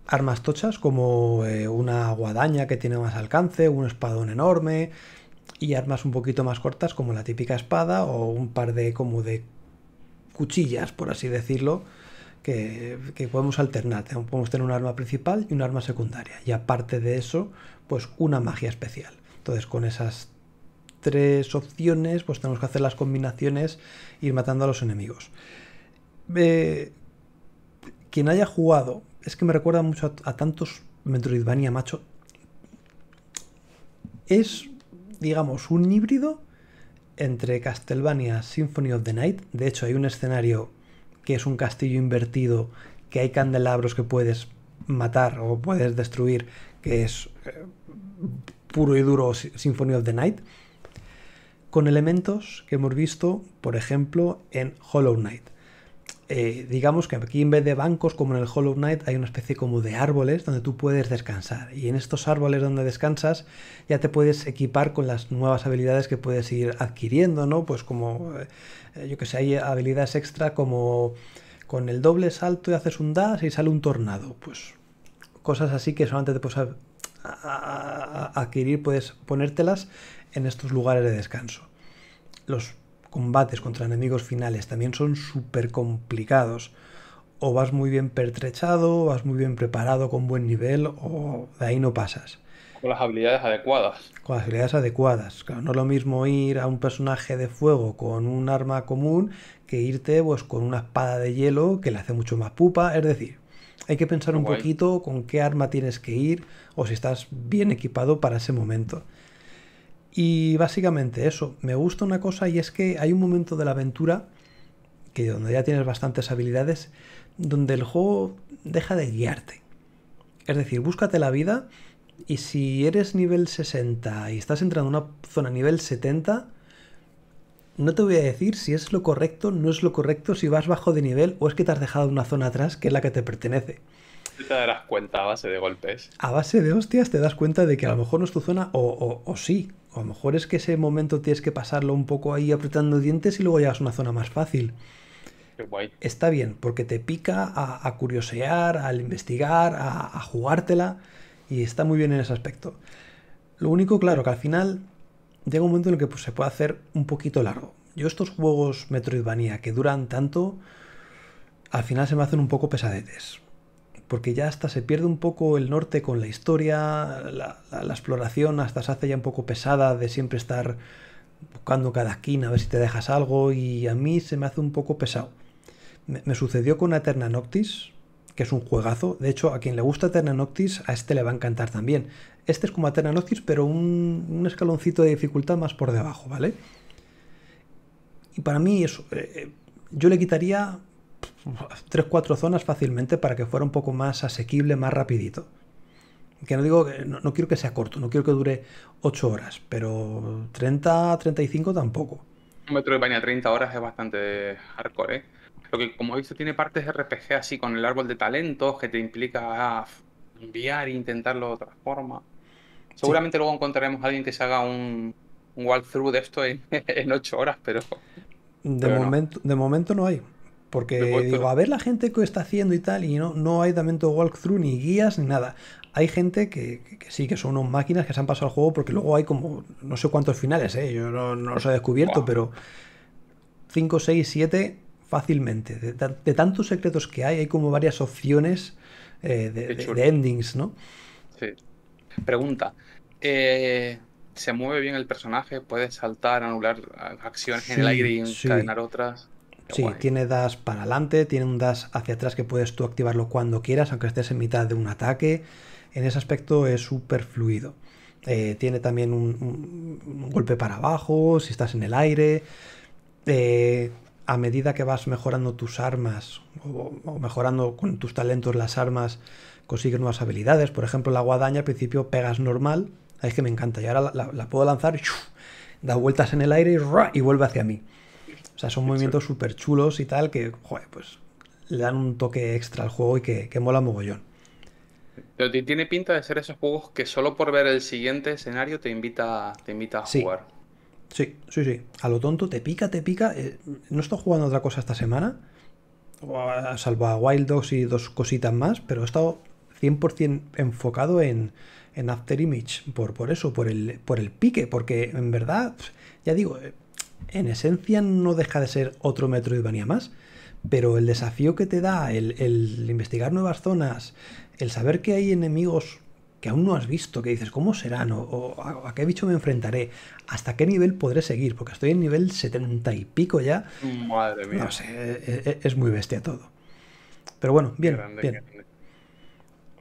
Armas tochas, como eh, una guadaña que tiene más alcance, un espadón enorme, y armas un poquito más cortas, como la típica espada, o un par de, como de cuchillas, por así decirlo, Que, que podemos alternar, podemos tener un arma principal y un arma secundaria y aparte de eso, pues una magia especial. Entonces con esas tres opciones pues tenemos que hacer las combinaciones e ir matando a los enemigos. Eh, quien haya jugado, es que me recuerda mucho a, a tantos Metroidvania, macho. Es, digamos, un híbrido entre Castlevania Symphony of the Night. De hecho hay un escenario que es un castillo invertido, que hay candelabros que puedes matar o puedes destruir, que es eh, puro y duro Symphony of the Night, con elementos que hemos visto, por ejemplo, en Hollow Knight. Eh, digamos que aquí en vez de bancos, como en el Hollow Knight, hay una especie como de árboles donde tú puedes descansar. Y en estos árboles donde descansas ya te puedes equipar con las nuevas habilidades que puedes ir adquiriendo, ¿no? Pues como, eh, yo que sé, hay habilidades extra como con el doble salto y haces un dash y sale un tornado. Pues cosas así que solamente te puedes a, a, a adquirir, puedes ponértelas en estos lugares de descanso. Los combates contra enemigos finales también son súper complicados. O vas muy bien pertrechado, o vas muy bien preparado con buen nivel, o de ahí no pasas. Con las habilidades adecuadas. Con las habilidades adecuadas. Claro, no es lo mismo ir a un personaje de fuego con un arma común que irte pues con una espada de hielo que le hace mucho más pupa. Es decir, hay que pensar un poquito con qué arma tienes que ir o si estás bien equipado para ese momento. Y básicamente eso, me gusta una cosa, y es que hay un momento de la aventura, que donde ya tienes bastantes habilidades, donde el juego deja de guiarte. Es decir, búscate la vida, y si eres nivel sesenta y estás entrando en una zona nivel setenta, no te voy a decir si es lo correcto, no es lo correcto, si vas bajo de nivel o es que te has dejado una zona atrás que es la que te pertenece. Te darás cuenta a base de golpes. A base de hostias te das cuenta de que a lo mejor no es tu zona, o, o, o sí. O a lo mejor es que ese momento tienes que pasarlo un poco ahí apretando dientes y luego llegas a una zona más fácil. Qué guay. Está bien, porque te pica a, a curiosear, al investigar, a, a jugártela, y está muy bien en ese aspecto. Lo único, claro, que al final llega un momento en el que pues, se puede hacer un poquito largo. Yo estos juegos Metroidvania que duran tanto, al final se me hacen un poco pesadetes. Porque ya hasta se pierde un poco el norte con la historia, la, la, la exploración hasta se hace ya un poco pesada de siempre estar buscando cada esquina a ver si te dejas algo, y a mí se me hace un poco pesado. Me, me sucedió con Eterna Noctis, que es un juegazo. De hecho, a quien le gusta Eterna Noctis, a este le va a encantar también. Este es como Eterna Noctis, pero un, un escaloncito de dificultad más por debajo, ¿vale? Y para mí eso, eh, yo le quitaría tres cuatro zonas fácilmente para que fuera un poco más asequible, más rapidito. Que no digo, no, no quiero que sea corto, no quiero que dure ocho horas, pero treinta, treinta y cinco tampoco. Un Metroidvania treinta horas es bastante hardcore, ¿eh? Lo que, como he visto, tiene partes R P G así con el árbol de talentos que te implica enviar e intentarlo de otra forma. Seguramente sí. Luego encontraremos a alguien que se haga un, un walkthrough de esto en, en ocho horas, pero... De, pero momento, no. de momento no hay. Porque digo, a ver la gente que está haciendo y tal, y no, no hay también todo walkthrough, ni guías, ni nada. Hay gente que, que, que sí, que son unas máquinas que se han pasado el juego, porque luego hay como no sé cuántos finales, ¿eh? Yo no, no los he descubierto, wow. Pero cinco, seis, siete fácilmente. De, de, de tantos secretos que hay, hay como varias opciones eh, de, de, de endings, ¿no? Sí. Pregunta. Eh... ¿Se mueve bien el personaje? ¿Puedes saltar, anular acciones sí, en el aire y encadenar sí. otras? Sí, guay. Tiene dash para adelante, tiene un dash hacia atrás que puedes tú activarlo cuando quieras, aunque estés en mitad de un ataque. En ese aspecto es súper fluido. Eh, tiene también un, un, un golpe para abajo, si estás en el aire. Eh, a medida que vas mejorando tus armas o, o mejorando con tus talentos las armas, consigues nuevas habilidades. Por ejemplo, la guadaña al principio pegas normal, es que me encanta, y ahora la, la, la puedo lanzar, da vueltas en el aire y, y vuelve hacia mí. O sea, son movimientos súper chulos y tal que, joder, pues le dan un toque extra al juego y que, que mola mogollón. Pero tiene pinta de ser esos juegos que solo por ver el siguiente escenario te invita, te invita a sí. jugar. Sí, sí, sí. A lo tonto te pica, te pica. Eh, no estoy jugando otra cosa esta semana, salvo a Wild Dogs y dos cositas más, pero he estado cien por cien enfocado en, en Afterimage por, por eso, por el, por el pique, porque en verdad, ya digo... Eh, en esencia no deja de ser otro Metroidvania más, pero el desafío que te da, el, el investigar nuevas zonas, el saber que hay enemigos que aún no has visto, que dices, ¿cómo serán? O, o a, ¿a qué bicho me enfrentaré? ¿Hasta qué nivel podré seguir? Porque estoy en nivel setenta y pico ya. Madre mía. No sé, es, es muy bestia todo. Pero bueno, bien, grande, bien. Grande.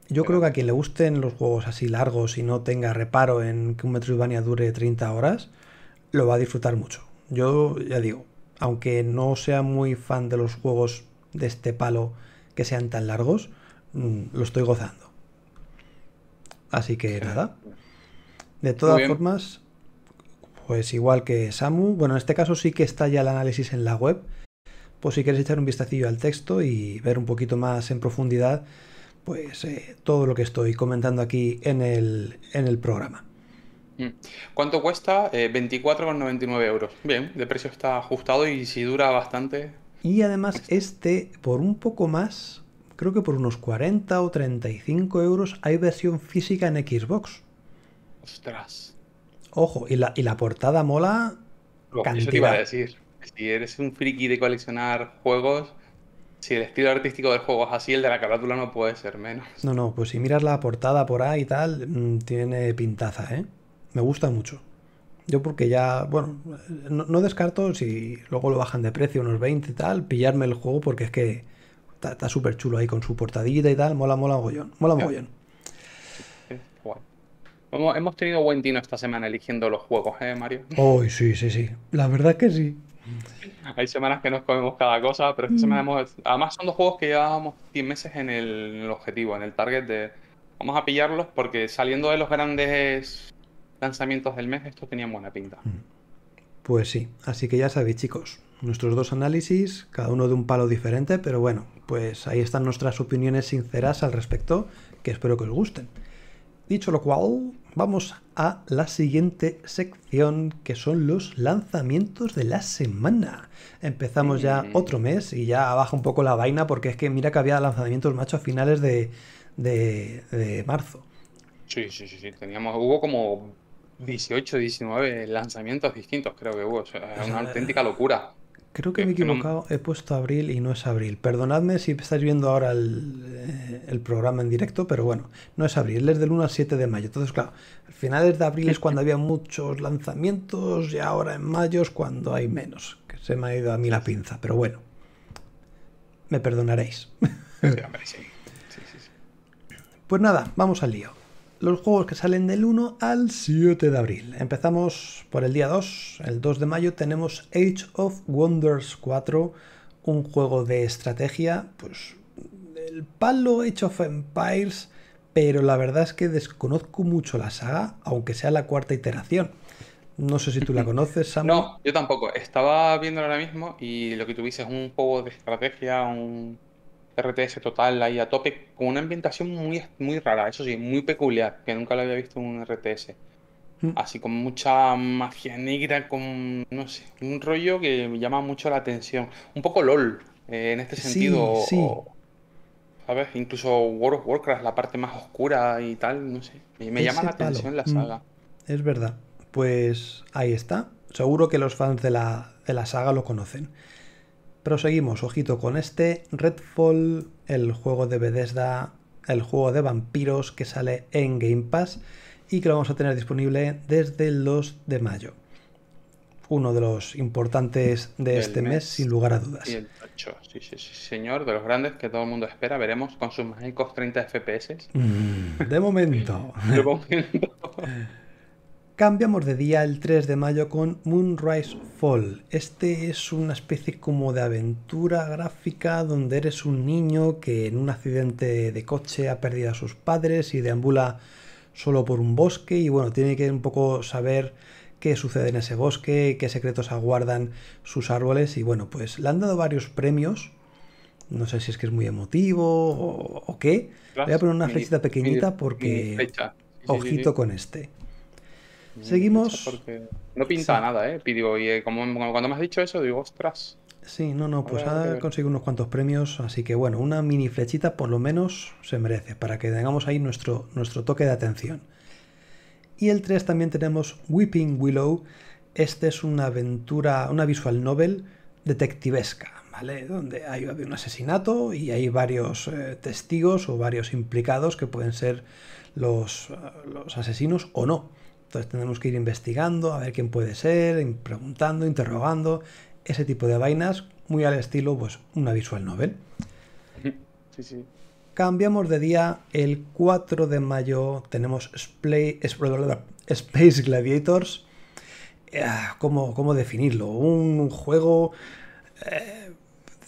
Yo creo que a quien le gusten los juegos así largos y no tenga reparo en que un Metroidvania dure treinta horas, lo va a disfrutar mucho. Yo ya digo, aunque no sea muy fan de los juegos de este palo que sean tan largos, lo estoy gozando. Así que sí. nada. De todas formas, pues igual que Samu, bueno, en este caso sí que está ya el análisis en la web, pues si quieres echar un vistacillo al texto y ver un poquito más en profundidad, pues eh, todo lo que estoy comentando aquí en el, en el programa. ¿Cuánto cuesta? Eh, veinticuatro con noventa y nueve euros. Bien, de precio está ajustado y si dura bastante. Y además este, por un poco más, creo que por unos cuarenta o treinta y cinco euros, hay versión física en Xbox. ¡Ostras! Ojo, y la, y la portada mola cantidad. Eso te iba a decir. Si eres un friki de coleccionar juegos, si el estilo artístico del juego es así, el de la carátula no puede ser menos. No, no, pues si miras la portada por ahí y tal, tiene pintaza, ¿eh? Me gusta mucho. Yo porque ya, bueno, no, no descarto si luego lo bajan de precio unos veinte y tal, pillarme el juego porque es que está súper chulo ahí con su portadita y tal, mola, mola mogollón, mola mogollón. Sí, guay. Hemos, hemos tenido buen tino esta semana eligiendo los juegos, ¿eh, Mario? Oh, sí, sí, sí, la verdad es que sí. Hay semanas que nos comemos cada cosa, pero esta mm. semana hemos... Además son dos juegos que llevábamos diez meses en el, en el objetivo, en el target de... Vamos a pillarlos porque saliendo de los grandes lanzamientos del mes, estos tenían buena pinta. Pues sí, así que ya sabéis, chicos, nuestros dos análisis, cada uno de un palo diferente, pero bueno, pues ahí están nuestras opiniones sinceras al respecto, que espero que os gusten. Dicho lo cual, vamos a la siguiente sección, que son los lanzamientos de la semana. Empezamos ya otro mes y ya baja un poco la vaina, porque es que mira que había lanzamientos, macho, a finales de, de, de marzo. Sí, sí, sí, sí. Teníamos, hubo como dieciocho, diecinueve lanzamientos distintos, creo que hubo. O sea, es una auténtica locura. Creo que me he equivocado, he puesto abril y no es abril. Perdonadme si estáis viendo ahora el, el programa en directo, pero bueno, no es abril, es del uno al siete de mayo. Entonces, claro, al finales de abril es cuando había muchos lanzamientos y ahora en mayo es cuando hay menos. Que se me ha ido a mí la pinza, pero bueno, me perdonaréis. Sí, hombre, sí. Sí, sí, sí. Pues nada, vamos al lío. Los juegos que salen del uno al siete de abril. Empezamos por el día dos. El dos de mayo tenemos Age of Wonders cuatro, un juego de estrategia, pues el palo Age of Empires, pero la verdad es que desconozco mucho la saga, aunque sea la cuarta iteración. No sé si tú la conoces, Samu. No, yo tampoco. Estaba viéndolo ahora mismo y lo que tuviste es un juego de estrategia, un... R T S total ahí a tope, con una ambientación muy, muy rara, eso sí, muy peculiar, que nunca lo había visto en un R T S. ¿Mm? Así, con mucha magia negra, con, no sé, un rollo que me llama mucho la atención. Un poco LOL, eh, en este sentido, sí, sí. O, ¿sabes? Incluso World of Warcraft, la parte más oscura y tal, no sé. Me, me llama la palo. atención la saga. Mm, es verdad. Pues ahí está. Seguro que los fans de la, de la saga lo conocen. Proseguimos, ojito con este, Redfall, el juego de Bethesda, el juego de vampiros que sale en Game Pass y que lo vamos a tener disponible desde el dos de mayo. Uno de los importantes de este mes, mes, sin lugar a dudas. Y el ocho, sí, sí, sí, señor, de los grandes que todo el mundo espera, veremos con sus mágicos treinta F P S. Mm, de momento. De momento. Cambiamos de día el tres de mayo con Moonrise Fall. Este es una especie como de aventura gráfica donde eres un niño que en un accidente de coche ha perdido a sus padres y deambula solo por un bosque y bueno, tiene que un poco saber qué sucede en ese bosque, qué secretos aguardan sus árboles y bueno, pues le han dado varios premios. No sé si es que es muy emotivo o, o qué. Voy a poner una flechita pequeñita porque ojito con este. Seguimos. Porque no pinta sí. nada, ¿eh? Pidió, y eh, como, como cuando me has dicho eso, digo, ostras. Sí, no, no, pues ha conseguido unos cuantos premios, así que bueno, una mini flechita por lo menos se merece, para que tengamos ahí nuestro, nuestro toque de atención. Y el tres también tenemos Weeping Willow. Este es una aventura, una visual novel detectivesca, ¿vale? Donde hay un asesinato y hay varios eh, testigos o varios implicados que pueden ser los, los asesinos o no. Entonces tenemos que ir investigando, a ver quién puede ser, preguntando, interrogando, ese tipo de vainas, muy al estilo, pues, una visual novel. Sí, sí. Cambiamos de día, el cuatro de mayo tenemos Splay, Space Gladiators. ¿Cómo, cómo definirlo? Un juego eh,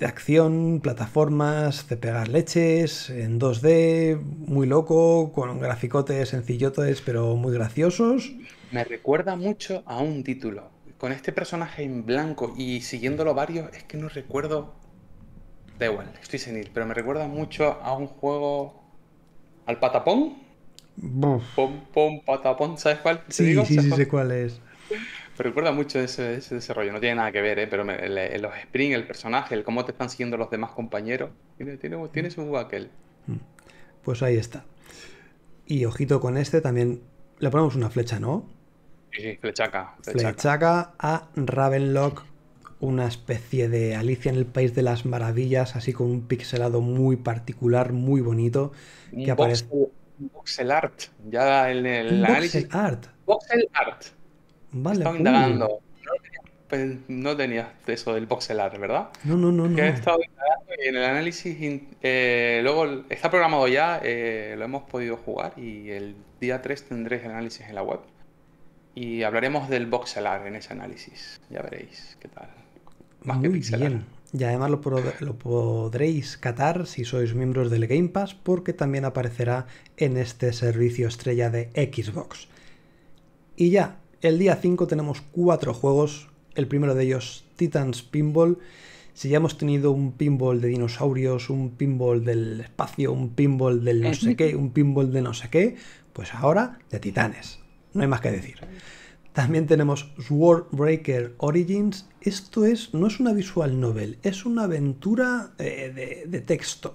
de acción, plataformas, de pegar leches, en dos D, muy loco, con graficotes sencillotes pero muy graciosos. Me recuerda mucho a un título, con este personaje en blanco y siguiéndolo varios, es que no recuerdo, da igual, estoy senil, pero me recuerda mucho a un juego, al patapón. Buf. Pom, pom, patapón, ¿sabes cuál? Sí, digo? sí, sí, sé cuál es. Me recuerda mucho ese, ese desarrollo, no tiene nada que ver, ¿eh? Pero me, el, los sprints, el personaje, el cómo te están siguiendo los demás compañeros, tiene, tiene, tiene su aquel. Pues ahí está. Y ojito con este también, le ponemos una flecha, ¿no? Sí, sí, flechaca. Flechaca, flechaca a Ravenlock, una especie de Alicia en el País de las Maravillas, así con un pixelado muy particular, muy bonito. Un que aparece... Voxel art, ya en el, el análisis. Voxel art. Voxel art. Vale. Estaba indagando. No tenía, no tenía eso del pixel art, ¿verdad? No, no, no. Que no. He estado indagando y en el análisis, eh, luego está programado ya, eh, lo hemos podido jugar y el día tres tendréis el análisis en la web. Y hablaremos del voxel art en ese análisis. Ya veréis qué tal. Más Muy que pixel art. Y además lo, lo podréis catar si sois miembros del Game Pass, porque también aparecerá en este servicio estrella de Xbox. Y ya, el día cinco tenemos cuatro juegos. El primero de ellos, Titans Pinball. Si ya hemos tenido un pinball de dinosaurios, un pinball del espacio, un pinball del no sé qué, un pinball de no sé qué, pues ahora de titanes. No hay más que decir. También tenemos Swordbreaker Origins. Esto es, no es una visual novel, es una aventura eh, de, de texto.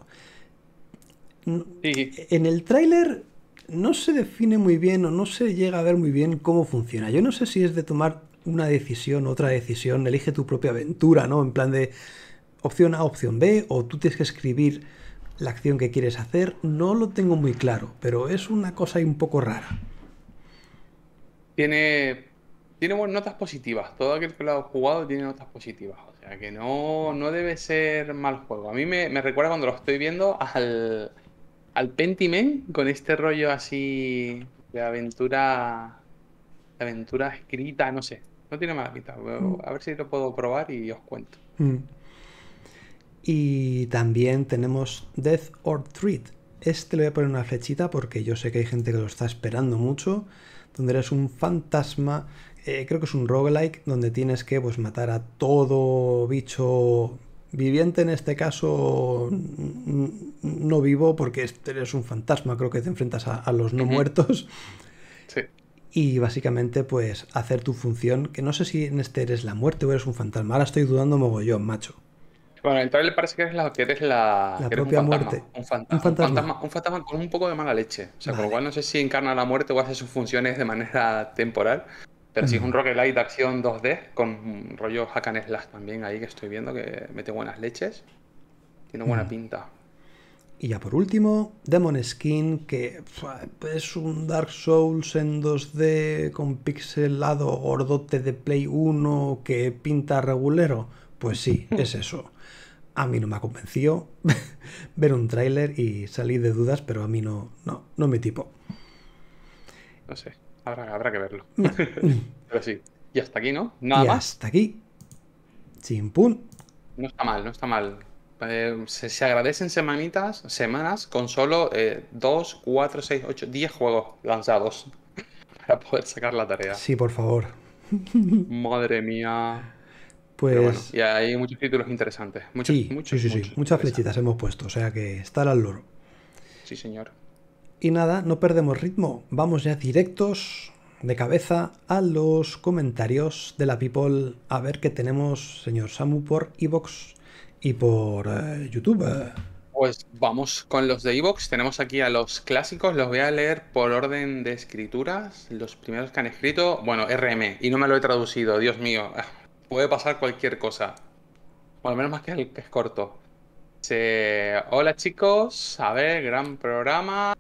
Sí. En el tráiler no se define muy bien o no se llega a ver muy bien cómo funciona. Yo no sé si es de tomar una decisión, otra decisión, elige tu propia aventura, ¿no? En plan de opción A, opción be, o tú tienes que escribir la acción que quieres hacer. No lo tengo muy claro, pero es una cosa un poco rara. Tiene, tiene notas positivas. Todo aquel que lo ha jugado tiene notas positivas. O sea, que no, no debe ser mal juego. A mí me, me recuerda cuando lo estoy viendo al, al Pentiment, con este rollo así de aventura, de aventura escrita, no sé. No tiene mala pinta. A ver si lo puedo probar y os cuento. Y también tenemos Death or Treat. Este le voy a poner una flechita porque yo sé que hay gente que lo está esperando mucho. Donde eres un fantasma, eh, creo que es un roguelike, donde tienes que pues, matar a todo bicho viviente, en este caso no vivo, porque eres un fantasma, creo que te enfrentas a, a los no uh-huh. muertos. Sí. Y básicamente pues hacer tu función, que no sé si en este eres la muerte o eres un fantasma, ahora estoy dudando mogollón, macho. Bueno, entonces le parece que eres la, que eres la, la que eres propia un fantasma, muerte. Un fantasma, un, fantasma. Un, fantasma, un fantasma con un poco de mala leche. O sea, vale. Con lo cual no sé si encarna la muerte o hace sus funciones de manera temporal. Pero mm. si es un roguelite de acción dos D, con rollo hack and slash también ahí que estoy viendo, que mete buenas leches. Tiene buena mm. pinta. Y ya por último, Demon Skin, que es un Dark Souls en dos D con pixelado gordote de Play uno que pinta regulero. Pues sí, es eso. A mí no me convenció ver un tráiler y salir de dudas, pero a mí no, no, no me tipo. No sé, habrá, habrá que verlo. Pero sí, y hasta aquí, ¿no? Nada y más. Hasta aquí. Chimpún. No está mal, no está mal. Eh, se, se agradecen semanitas, semanas con solo dos, cuatro, seis, ocho, diez juegos lanzados para poder sacar la tarea. Sí, por favor. Madre mía. Pues... Bueno, y hay muchos títulos interesantes. Muchos, sí, muchos, sí, sí, muchos sí. Muchas flechitas hemos puesto, o sea que estar al loro. Sí, señor. Y nada, no perdemos ritmo. Vamos ya directos de cabeza a los comentarios de la People. A ver qué tenemos, señor Samu, por iVoox y por eh, YouTube. Pues vamos con los de iVoox. Tenemos aquí a los clásicos. Los voy a leer por orden de escrituras. Los primeros que han escrito, bueno, erre eme. Y no me lo he traducido, Dios mío. Puede pasar cualquier cosa. Por lo menos más que el que es corto. Se... Hola chicos, a ver, gran programa.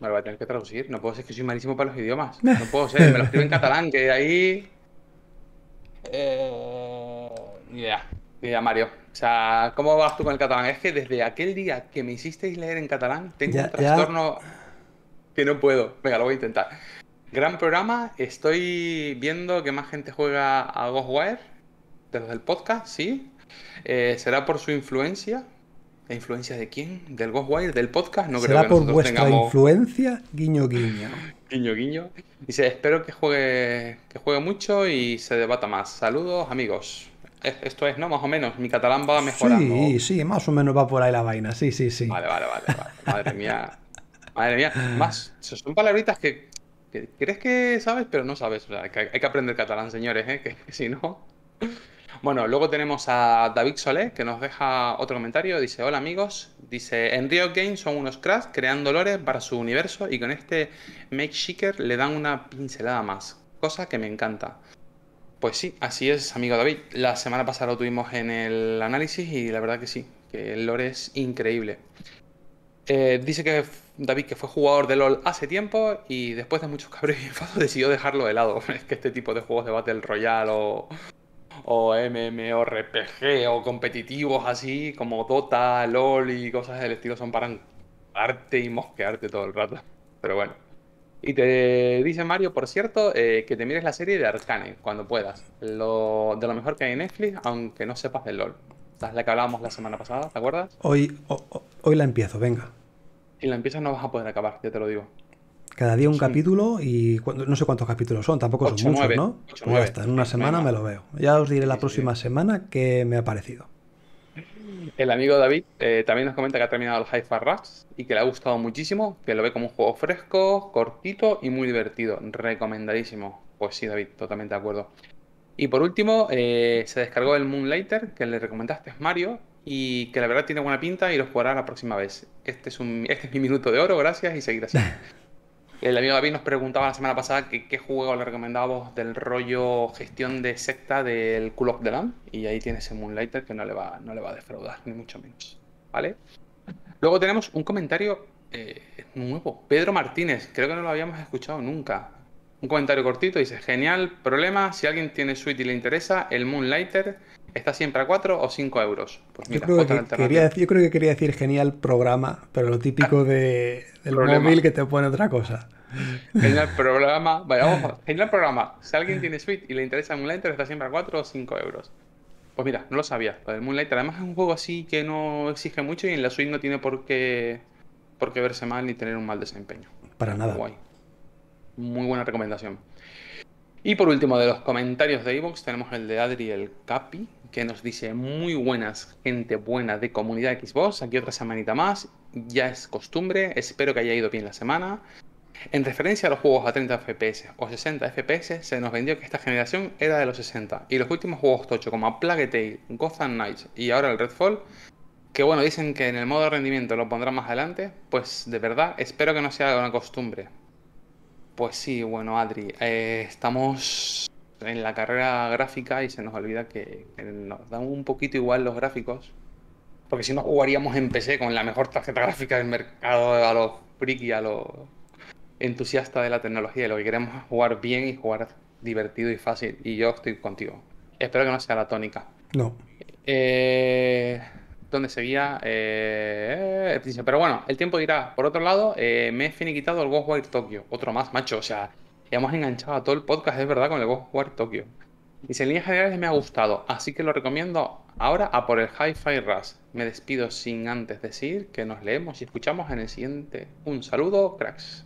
Me lo voy a tener que traducir. No puedo ser que soy malísimo para los idiomas. No puedo ser, me lo escribo en catalán, que ahí... Eh... Ya, yeah. yeah, Mario. O sea, ¿cómo vas tú con el catalán? Es que desde aquel día que me hicisteis leer en catalán, tengo ya, un trastorno ya. que no puedo. Venga, lo voy a intentar. Gran programa, estoy viendo que más gente juega a Ghostwire desde el podcast, sí. Eh, ¿Será por su influencia? ¿La influencia de quién? ¿Del Ghostwire? ¿Del podcast? No creo que nosotros tengamos... ¿Será por vuestra influencia? Guiño, guiño. Guiño, guiño. Dice, espero que juegue, que juegue mucho y se debata más. Saludos, amigos. Esto es, ¿no? Más o menos. Mi catalán va mejorando. Sí, sí, más o menos va por ahí la vaina. Sí, sí, sí. Vale, vale, vale. vale. Madre mía. Madre mía. Más, son palabritas que... ¿Crees que sabes? Pero no sabes. O sea, hay que aprender catalán, señores, ¿eh? que, que si no... Bueno, luego tenemos a David Solé, que nos deja otro comentario. Dice, hola amigos. Dice, en Riot Games son unos cracks, crean dolores para su universo y con este Make Shaker le dan una pincelada más. Cosa que me encanta. Pues sí, así es, amigo David. La semana pasada lo tuvimos en el análisis y la verdad que sí, que el lore es increíble. Eh, dice que David, que fue jugador de LOL hace tiempo y después de muchos cabreos y enfados decidió dejarlo de lado. Es que este tipo de juegos de Battle Royale o, o MMORPG o competitivos así como Dota, LOL y cosas del estilo son para arte y mosquearte todo el rato. Pero bueno. Y te dice Mario, por cierto, eh, que te mires la serie de Arcane cuando puedas. Lo, de lo mejor que hay en Netflix, aunque no sepas de LOL. Esta es la que hablábamos la semana pasada, ¿te acuerdas? Hoy, oh, oh, hoy la empiezo, venga. Si la empiezas no vas a poder acabar, ya te lo digo. Cada día un sí. capítulo y no sé cuántos capítulos son, tampoco ocho, son muchos, nueve, ¿no? Ocho, pues ya está, en una semana nueve. Me lo veo. Ya os diré la sí, próxima sí. semana qué me ha parecido. El amigo David eh, también nos comenta que ha terminado el Hi-Fi Rush y que le ha gustado muchísimo, que lo ve como un juego fresco, cortito y muy divertido. Recomendadísimo. Pues sí, David, totalmente de acuerdo. Y por último, eh, se descargó el Moonlighter, que le recomendaste a Mario, y que la verdad tiene buena pinta y lo jugará la próxima vez. Este es, un, este es mi minuto de oro, gracias, y seguir así. El amigo David nos preguntaba la semana pasada que, qué juego le recomendábamos del rollo gestión de secta del Cool of the Lamb, y ahí tiene ese Moonlighter que no le va, no le va a defraudar, ni mucho menos, ¿vale? Luego tenemos un comentario eh, nuevo, Pedro Martínez, creo que no lo habíamos escuchado nunca. Un comentario cortito, dice, genial, problema, si alguien tiene Switch y le interesa, el Moonlighter está siempre a cuatro o cinco euros. Pues mira, yo, creo otra que quería decir, yo creo que quería decir genial programa, pero lo típico de, del problema. Móvil que te pone otra cosa. Genial programa, vaya, ojo, genial programa, si alguien tiene Switch y le interesa el Moonlighter está siempre a cuatro o cinco euros. Pues mira, no lo sabía, pero el Moonlighter además es un juego así que no exige mucho y en la Switch no tiene por qué, por qué verse mal ni tener un mal desempeño. Para nada. Guay. Muy buena recomendación. Y por último, de los comentarios de iVoox, tenemos el de Adri el Capi, que nos dice, muy buenas, gente buena de comunidad Xbox, aquí otra semanita más, ya es costumbre, espero que haya ido bien la semana. En referencia a los juegos a treinta F P S o sesenta F P S, se nos vendió que esta generación era de los sesenta, y los últimos juegos tocho como Plague Tale, Gotham Knights y ahora el Redfall, que bueno, dicen que en el modo de rendimiento lo pondrán más adelante, pues de verdad, espero que no sea una costumbre. Pues sí, bueno, Adri, eh, estamos en la carrera gráfica y se nos olvida que nos dan un poquito igual los gráficos, porque si no jugaríamos en P C con la mejor tarjeta gráfica del mercado a los friki, a los entusiastas de la tecnología, y lo que queremos es jugar bien y jugar divertido y fácil, y yo estoy contigo. Espero que no sea la tónica. No. Eh... donde seguía eh, el príncipe. Pero bueno, el tiempo dirá. Por otro lado, eh, me he finiquitado el Ghostwire Tokyo. Otro más, macho. O sea, ya hemos enganchado a todo el podcast, es verdad, con el Ghostwire Tokyo. Dice, en líneas generales me ha gustado, así que lo recomiendo ahora a por el Hi-Fi Rush. Me despido sin antes decir que nos leemos y escuchamos en el siguiente. Un saludo, cracks.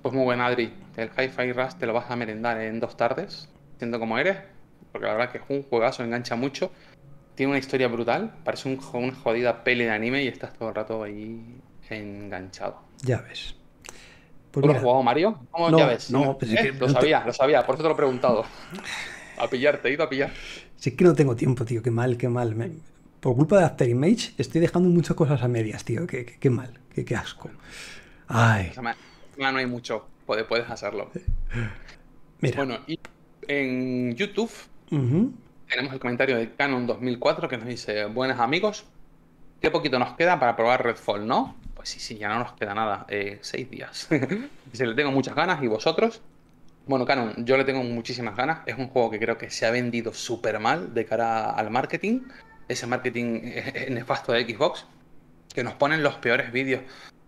Pues muy buen, Adri. El Hi-Fi Rush te lo vas a merendar en dos tardes, siendo como eres, porque la verdad que es un juegazo, engancha mucho. Tiene una historia brutal, parece un, una jodida peli de anime y estás todo el rato ahí enganchado. Ya ves. Pues ¿tú lo has jugado, Mario? ¿Cómo no, ya ves? No, pues ¿eh? es que lo no sabía, te... lo sabía, por eso te lo he preguntado. A pillarte, he ido a pillar. Si es que no tengo tiempo, tío, qué mal, qué mal. Me... Por culpa de Afterimage estoy dejando muchas cosas a medias, tío, qué, qué, qué mal, qué, qué asco. Ay. No, no hay mucho, puedes hacerlo. Mira. Bueno, y en YouTube... Uh-huh. Tenemos el comentario de Canon dos mil cuatro que nos dice, buenas amigos, qué poquito nos queda para probar Redfall, ¿no? Pues sí, sí, ya no nos queda nada, eh, seis días. Dice, le tengo muchas ganas, ¿y vosotros? Bueno, Canon, yo le tengo muchísimas ganas, es un juego que creo que se ha vendido súper mal de cara al marketing, ese marketing nefasto de Xbox, que nos ponen los peores vídeos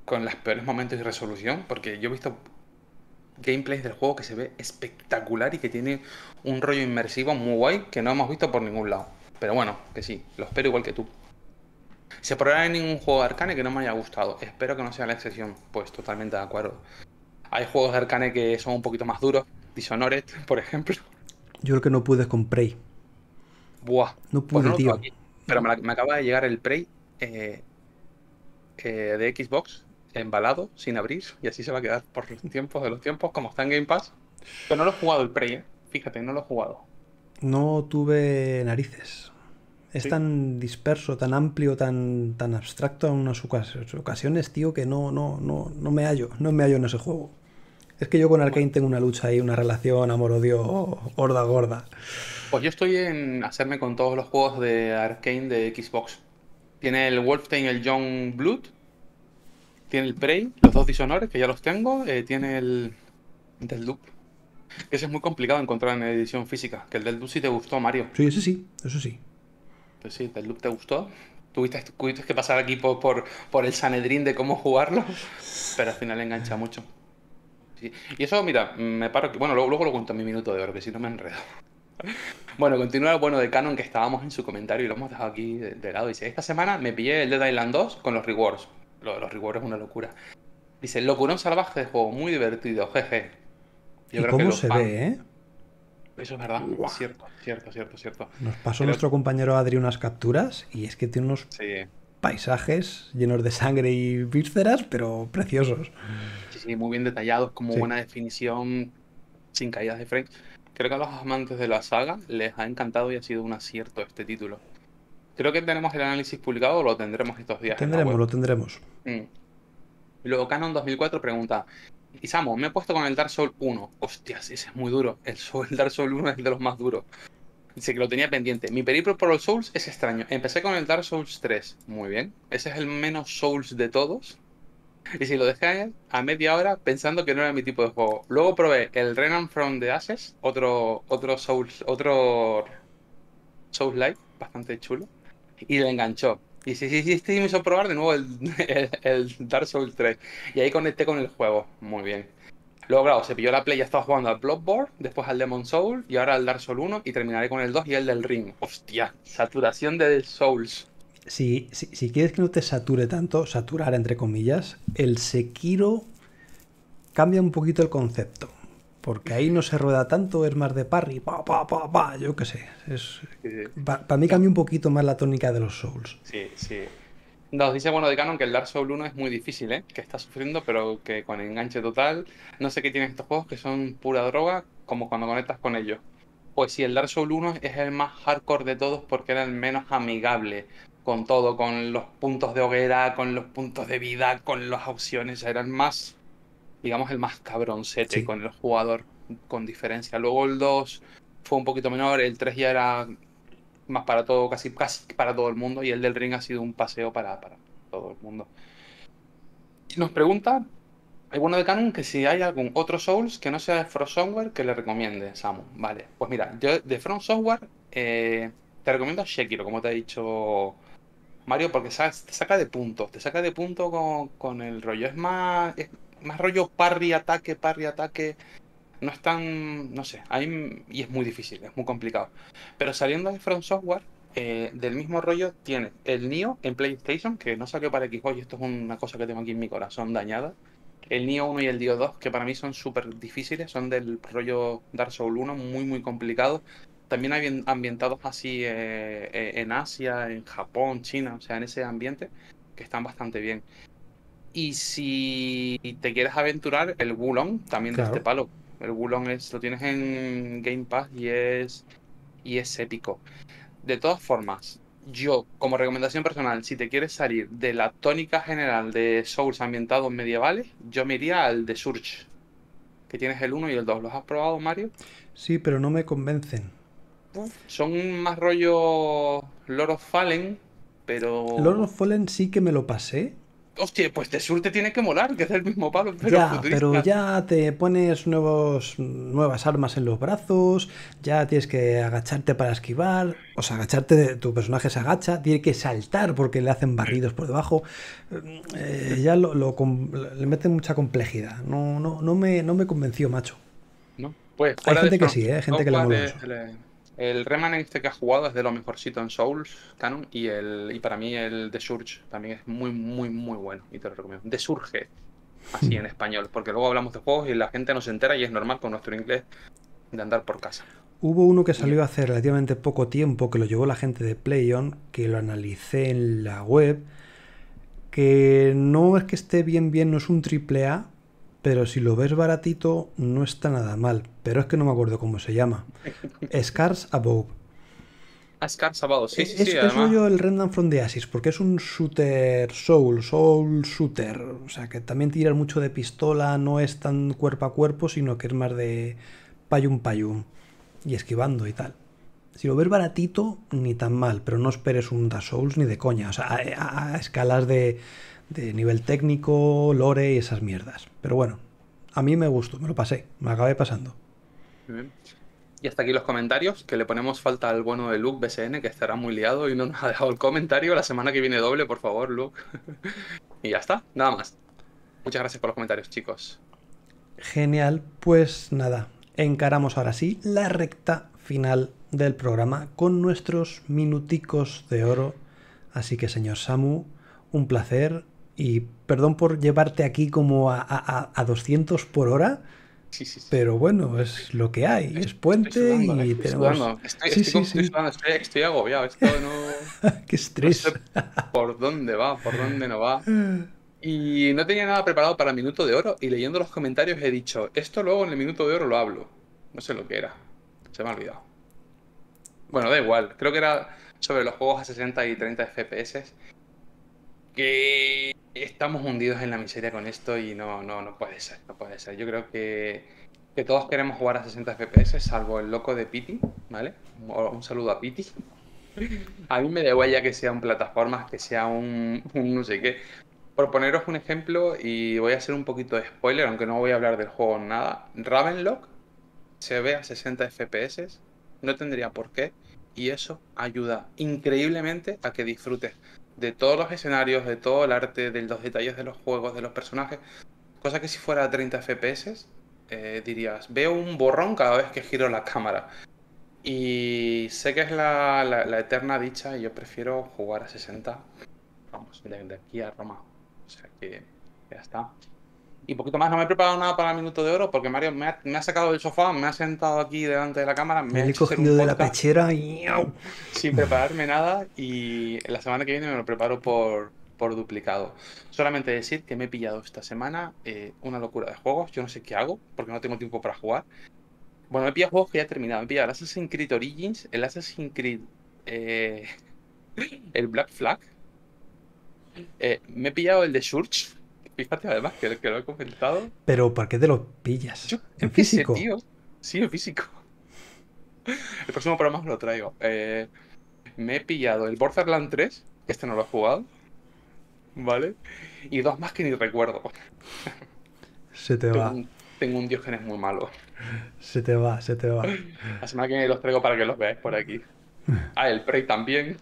con los peores momentos y resolución, porque yo he visto... gameplays del juego que se ve espectacular y que tiene un rollo inmersivo muy guay que no hemos visto por ningún lado. Pero bueno, que sí, lo espero igual que tú. Se probará en ningún juego de Arcane que no me haya gustado. Espero que no sea la excepción. Pues totalmente de acuerdo. Hay juegos de Arcane que son un poquito más duros. Dishonored, por ejemplo. Yo creo que no pude con Prey. Buah. No pude, pues no, tío. Pero me, me acaba de llegar el Prey eh, eh, de Xbox. Embalado, sin abrir, y así se va a quedar por los tiempos de los tiempos, como está en Game Pass. Pero no lo he jugado el Prey, ¿eh? Fíjate, no lo he jugado. No tuve narices. Es ¿sí? tan disperso, tan amplio, tan, tan abstracto en unas ocasiones, tío, que no, no, no, no me hallo, no me hallo en ese juego. Es que yo con Arkane tengo una lucha ahí, una relación amor-odio gorda, gorda. Pues yo estoy en hacerme con todos los juegos de Arkane de Xbox. Tiene el Wolfenstein, el Youngblood. Tiene el Prey, los dos Dishonores, que ya los tengo. Eh, tiene el Deathloop. Ese es muy complicado encontrar en edición física. Que el Deathloop sí te gustó, Mario. Sí, eso sí, eso sí. Pues sí, el Deathloop te gustó. Tuviste, tuviste que pasar aquí por, por, por el Sanedrín de cómo jugarlo, pero al final engancha mucho. Sí. Y eso, mira, me paro aquí. Bueno, luego, luego lo cuento en mi minuto de oro, que si no me enredo. Bueno, continúa bueno de Canon, que estábamos en su comentario y lo hemos dejado aquí de, de lado. Dice, esta semana me pillé el Dead Island dos con los rewards. Lo de los rewards es una locura. Dice, locurón salvaje de juego, muy divertido, jeje. Yo ¿Y creo cómo que se fans... ve, eh? Eso es verdad, wow. cierto, cierto, cierto, cierto. Nos pasó creo... nuestro compañero Adri unas capturas y es que tiene unos sí. paisajes llenos de sangre y vísceras, pero preciosos. Sí, sí, muy bien detallados, como sí. buena definición, sin caídas de frames. Creo que a los amantes de la saga les ha encantado y ha sido un acierto este título. Creo que tenemos el análisis publicado o lo tendremos estos días. Tendremos, lo tendremos. Mm. Luego Canon dos mil cuatro pregunta, y Samu, me he puesto con el Dark Souls uno. Hostias, ese es muy duro. El, Soul, el Dark Souls uno es el de los más duros. Dice que lo tenía pendiente. Mi periplo por los Souls es extraño. Empecé con el Dark Souls tres. Muy bien. Ese es el menos Souls de todos. Y si lo dejé a media hora pensando que no era mi tipo de juego. Luego probé el Renan from the Ashes, otro otro Souls, otro Souls Light, bastante chulo, y le enganchó. Y sí, sí, sí, sí me hizo probar de nuevo el, el, el Dark Souls tres. Y ahí conecté con el juego, muy bien. Luego, claro, se pilló la play, ya estaba jugando al Bloodborne, después al Demon Souls, y ahora al Dark Souls uno, y terminaré con el dos y el del Ring. Hostia, saturación de Souls. Si, si, si quieres que no te sature tanto, saturar entre comillas, el Sekiro cambia un poquito el concepto. Porque ahí no se rueda tanto, es más de parry, pa, pa, pa, pa, yo qué sé. Es, pa, para mí cambia un poquito más la tónica de los Souls. Sí, sí. Nos dice, bueno, de Canon, que el Dark Souls uno es muy difícil, ¿eh? Que está sufriendo, pero que con enganche total. No sé qué tienen estos juegos que son pura droga, como cuando conectas con ellos. Pues sí, el Dark Souls uno es el más hardcore de todos porque era el menos amigable. Con todo, con los puntos de hoguera, con los puntos de vida, con las opciones, eran más, digamos, el más cabroncete sí. con el jugador, con diferencia. Luego el dos fue un poquito menor, el tres ya era más para todo, casi, casi para todo el mundo, y el del Ring ha sido un paseo para, para todo el mundo. Y nos pregunta, hay bueno de Canon, que si hay algún otro Souls que no sea de From Software que le recomiende, Samu. Vale, pues mira, yo de From Software eh, te recomiendo Sekiro, como te he dicho... Mario, porque sabes, te saca de puntos, te saca de punto con, con el rollo. Es más, es más rollo parry, ataque, parry, ataque. No es tan, no sé, hay, y es muy difícil, es muy complicado. Pero saliendo de From Software, eh, del mismo rollo tiene el Nioh en PlayStation, que no saqué para Xbox, y esto es una cosa que tengo aquí en mi corazón dañada. El Nioh uno y el Nioh dos, que para mí son súper difíciles, son del rollo Dark Souls uno, muy, muy complicados. También hay ambientados así eh, en Asia, en Japón, China, o sea, en ese ambiente, que están bastante bien. Y si te quieres aventurar, el Wulong, también claro. de este palo. El Wulong es, lo tienes en Game Pass y es, y es épico. De todas formas, yo, como recomendación personal, si te quieres salir de la tónica general de Souls ambientados medievales, yo me iría al de Surge, que tienes el uno y el dos. ¿Los has probado, Mario? Sí, pero no me convencen. Son más rollo Lord of Fallen, pero... Lord of Fallen sí que me lo pasé. Hostia, pues de sur te tiene que molar, que es el mismo palo. Pero ya, futurista. Pero ya te pones nuevos, nuevas armas en los brazos, ya tienes que agacharte para esquivar, o sea, agacharte, tu personaje se agacha, tiene que saltar porque le hacen barridos por debajo. Eh, ya lo, lo, le meten mucha complejidad. No, no, no, me, no me convenció, macho. No, pues, hay gente que sí, ¿eh? Hay gente no, que le mola de, mucho. Le... El Remnant este que has jugado es de lo mejorcito en Souls, Canon, y, el, y para mí el The Surge también es muy, muy, muy bueno, y te lo recomiendo. The Surge, así en español, porque luego hablamos de juegos y la gente no se entera y es normal con nuestro inglés de andar por casa. Hubo uno que salió hace relativamente poco tiempo, que lo llevó la gente de PlayOn, que lo analicé en la web, que no es que esté bien bien, no es un triple A, pero si lo ves baratito, no está nada mal. Pero es que no me acuerdo cómo se llama. Scars Above. Ah, Scars Above, sí, sí, es, sí. Es rollo el Remnant from the Ashes, porque es un shooter soul, soul shooter. O sea, que también tiras mucho de pistola, no es tan cuerpo a cuerpo, sino que es más de payum payum y esquivando y tal. Si lo ves baratito, ni tan mal, pero no esperes un Dark Souls ni de coña. O sea, a, a, a escalas de, de nivel técnico, lore y esas mierdas. Pero bueno, a mí me gustó, me lo pasé, me acabé pasando. Muy bien. Y hasta aquí los comentarios, que le ponemos falta al bono de Luke B S N, que estará muy liado y no nos ha dejado el comentario. La semana que viene doble, por favor, Luke. Y ya está, nada más. Muchas gracias por los comentarios, chicos. Genial, pues nada, encaramos ahora sí la recta final del programa con nuestros minuticos de oro. Así que, señor Samu, un placer y perdón por llevarte aquí como a, a, a doscientos por hora. Sí, sí, sí. Pero bueno, es lo que hay, es puente y tenemos... Estoy agobiado, esto no... ¡Qué estrés! No sé por dónde va, por dónde no va. Y no tenía nada preparado para el Minuto de Oro y leyendo los comentarios he dicho, esto luego en el Minuto de Oro lo hablo. No sé lo que era, se me ha olvidado. Bueno, da igual, creo que era sobre los juegos a sesenta y treinta F P S que... Estamos hundidos en la miseria con esto y no, no, no puede ser, no puede ser. Yo creo que, que todos queremos jugar a sesenta F P S, salvo el loco de Pity, ¿vale? Un, un saludo a Pity. A mí me da igual ya que sea un plataformas, que sea un, un no sé qué. Por poneros un ejemplo, y voy a hacer un poquito de spoiler, aunque no voy a hablar del juego nada. Ravenlock se ve a sesenta F P S, no tendría por qué, y eso ayuda increíblemente a que disfrutes de todos los escenarios, de todo el arte, de los detalles de los juegos, de los personajes. Cosa que si fuera a treinta F P S, eh, dirías, veo un borrón cada vez que giro la cámara. Y sé que es la, la, la eterna dicha y yo prefiero jugar a sesenta. Vamos, de, de aquí a Roma. O sea que ya está. Y poquito más, no me he preparado nada para el Minuto de Oro porque Mario me ha, me ha sacado del sofá, me ha sentado aquí delante de la cámara, me, me ha he cogido de la pechera y... sin prepararme nada y la semana que viene me lo preparo por, por duplicado. Solamente decir que me he pillado esta semana eh, una locura de juegos, yo no sé qué hago porque no tengo tiempo para jugar. Bueno, me he pillado juegos que ya he terminado, me he pillado el Assassin's Creed Origins, el Assassin's Creed, eh, el Black Flag, eh, me he pillado el de Surge. Fíjate además que, que lo he comentado. Pero ¿por qué te lo pillas? Yo, ¿en físico? Sé, tío. Sí, en físico. El próximo programa os lo traigo. Eh, me he pillado el Borderlands tres, que este no lo he jugado. ¿Vale? Y dos más que ni recuerdo. Se te tengo va. Un, tengo un diógenes muy malo. Se te va, se te va. La semana que viene los traigo para que los veáis por aquí. Ah, el Prey también.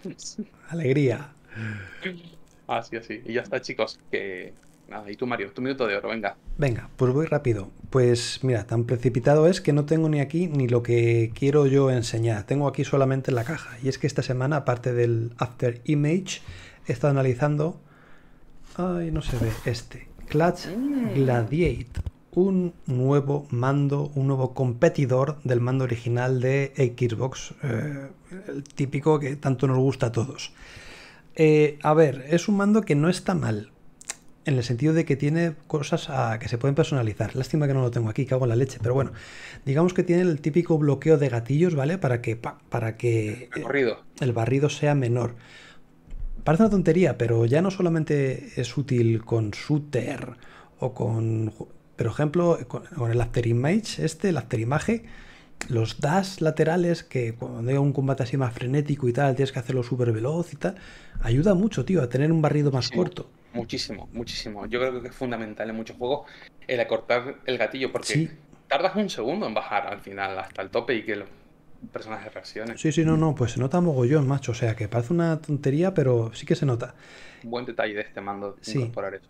Alegría. Así, así. Y ya está, chicos. Que... Nada, y tú, Mario, tu minuto de oro, venga. Venga, pues voy rápido. Pues mira, tan precipitado es que no tengo ni aquí ni lo que quiero yo enseñar. Tengo aquí solamente la caja. Y es que esta semana, aparte del Afterimage, he estado analizando... Ay, no se ve este. Clutch Gladiate. Un nuevo mando, un nuevo competidor del mando original de Xbox. Eh, el típico que tanto nos gusta a todos. Eh, a ver, es un mando que no está mal. En el sentido de que tiene cosas a que se pueden personalizar. Lástima que no lo tengo aquí, cago en la leche. Pero bueno, digamos que tiene el típico bloqueo de gatillos, ¿vale? Para que, pa, para que el barrido. el barrido sea menor. Parece una tontería, pero ya no solamente es útil con shooter o con... Por ejemplo, con, con el Afterimage, este, el Afterimage, los dash laterales, que cuando hay un combate así más frenético y tal, tienes que hacerlo súper veloz y tal, ayuda mucho, tío, a tener un barrido más sí. corto. Muchísimo, muchísimo. Yo creo que es fundamental en muchos juegos el acortar el gatillo, porque sí. tardas un segundo en bajar al final hasta el tope y que los personajes reaccionen. Sí, sí, no, no, pues se nota mogollón, macho. O sea, que parece una tontería, pero sí que se nota. Buen detalle de este mando sí. incorporar eso.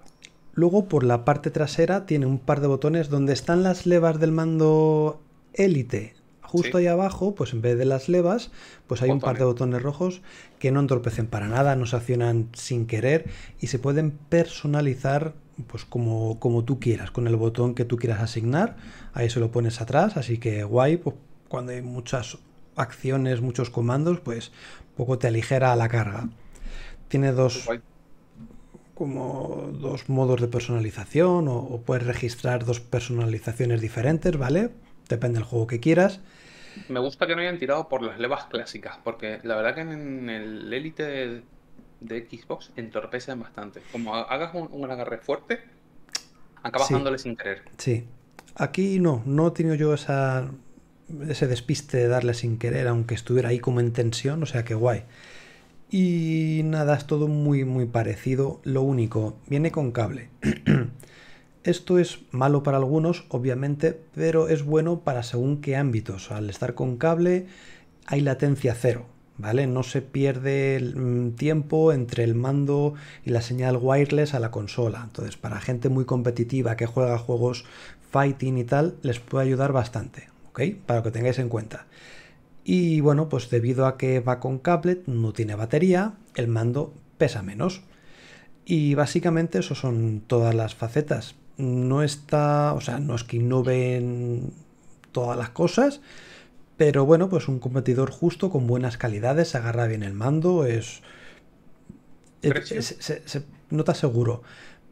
Luego, por la parte trasera, tiene un par de botones donde están las levas del mando Elite. Justo sí. ahí abajo, pues en vez de las levas, pues hay botones. Un par de botones rojos que no entorpecen para nada, no se accionan sin querer y se pueden personalizar pues como, como tú quieras, con el botón que tú quieras asignar. Ahí se lo pones atrás, así que guay, pues cuando hay muchas acciones, muchos comandos, pues un poco te aligera la carga. Tiene dos... Guay. como dos modos de personalización o, o puedes registrar dos personalizaciones diferentes, ¿vale? Depende del juego que quieras. Me gusta que no hayan tirado por las levas clásicas, porque la verdad que en el Elite de, de Xbox entorpecen bastante. Como hagas un, un agarre fuerte, acabas sí. dándole sin querer. Sí. Aquí no, no he tenido yo esa ese despiste de darle sin querer, aunque estuviera ahí como en tensión, o sea que guay. Y nada, es todo muy muy parecido, lo único, viene con cable. Esto es malo para algunos, obviamente, pero es bueno para según qué ámbitos. Al estar con cable hay latencia cero, ¿vale? No se pierde el tiempo entre el mando y la señal wireless a la consola. Entonces, para gente muy competitiva que juega juegos fighting y tal, les puede ayudar bastante, ¿ok? Para que tengáis en cuenta. Y bueno, pues debido a que va con cable, no tiene batería, el mando pesa menos. Y básicamente eso son todas las facetas. No está, o sea, no es que innoven todas las cosas, pero bueno, pues un competidor justo con buenas calidades, agarra bien el mando, es... es, es se, se nota seguro.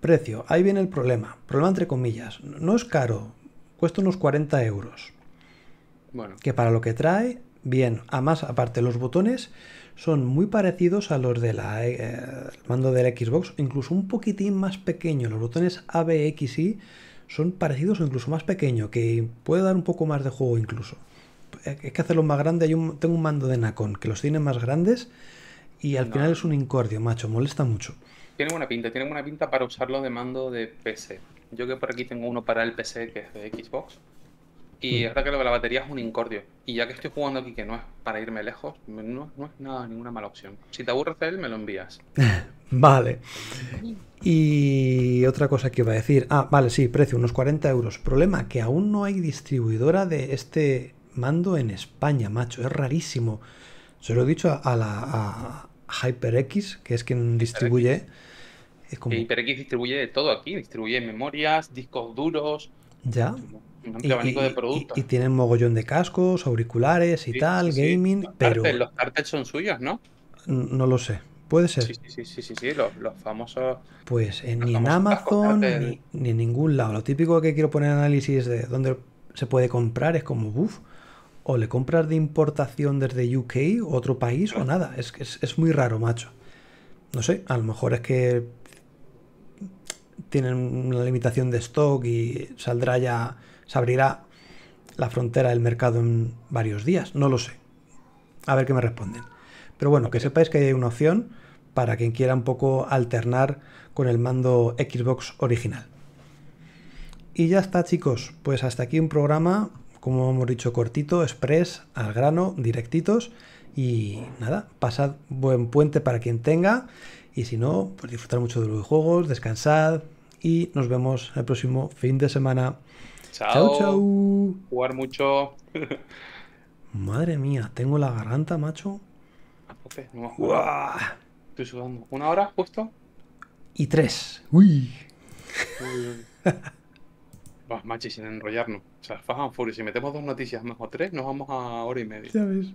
Precio, ahí viene el problema. Problema entre comillas. No es caro, cuesta unos cuarenta euros. Bueno. Que para lo que trae... Bien, además, aparte, los botones son muy parecidos a los del eh, mando de la Xbox, incluso un poquitín más pequeño. Los botones A, B, X, Y son parecidos o incluso más pequeño, que puede dar un poco más de juego incluso. Hay que hacerlos más grandes. Yo tengo un mando de Nacon que los tiene más grandes y al no. final es un incordio, macho, molesta mucho. Tiene buena pinta, tiene buena pinta para usarlo de mando de P C. Yo que por aquí tengo uno para el P C que es de Xbox. Y es verdad que lo de la batería es un incordio. Y ya que estoy jugando aquí, que no es para irme lejos, no, no es nada, ninguna mala opción. Si te aburres de él, me lo envías. Vale. Y otra cosa que iba a decir. Ah, vale, sí, precio, unos cuarenta euros. Problema, que aún no hay distribuidora de este mando en España, macho. Es rarísimo. Se lo he dicho a, a la a HyperX, que es quien distribuye. Es como... HyperX distribuye de todo aquí. Distribuye memorias, discos duros. Ya. Un amplio y, abanico de productos. Y, y tienen mogollón de cascos, auriculares y sí, tal, sí, gaming, los pero... Cartes, los cartes son suyos, ¿no? No lo sé, puede ser. Sí, sí, sí, sí, sí, sí. Los, los famosos... Pues eh, los ni famosos en Amazon cascos, ni, ni en ningún lado. Lo típico que quiero poner análisis de dónde se puede comprar es como, uff, o le compras de importación desde U K, otro país, no. o nada. Es, es, es muy raro, macho. No sé, a lo mejor es que tienen una limitación de stock y saldrá ya... Se abrirá la frontera del mercado en varios días, no lo sé. A ver qué me responden. Pero bueno, que sepáis que hay una opción para quien quiera un poco alternar con el mando Xbox original. Y ya está, chicos. Pues hasta aquí un programa, como hemos dicho, cortito, express, al grano, directitos. Y nada, pasad buen puente para quien tenga. Y si no, pues disfrutad mucho de los juegos, descansad y nos vemos el próximo fin de semana. Chao, chao. Jugar mucho. Madre mía, tengo la garganta, macho. Okay, no estoy sudando. ¿Una hora justo? Y tres. Uy. Uy, uy. Vas, macho, sin enrollarnos. O sea, Fast and Furious. Si metemos dos noticias más o tres, nos vamos a hora y media. ¿Sabes?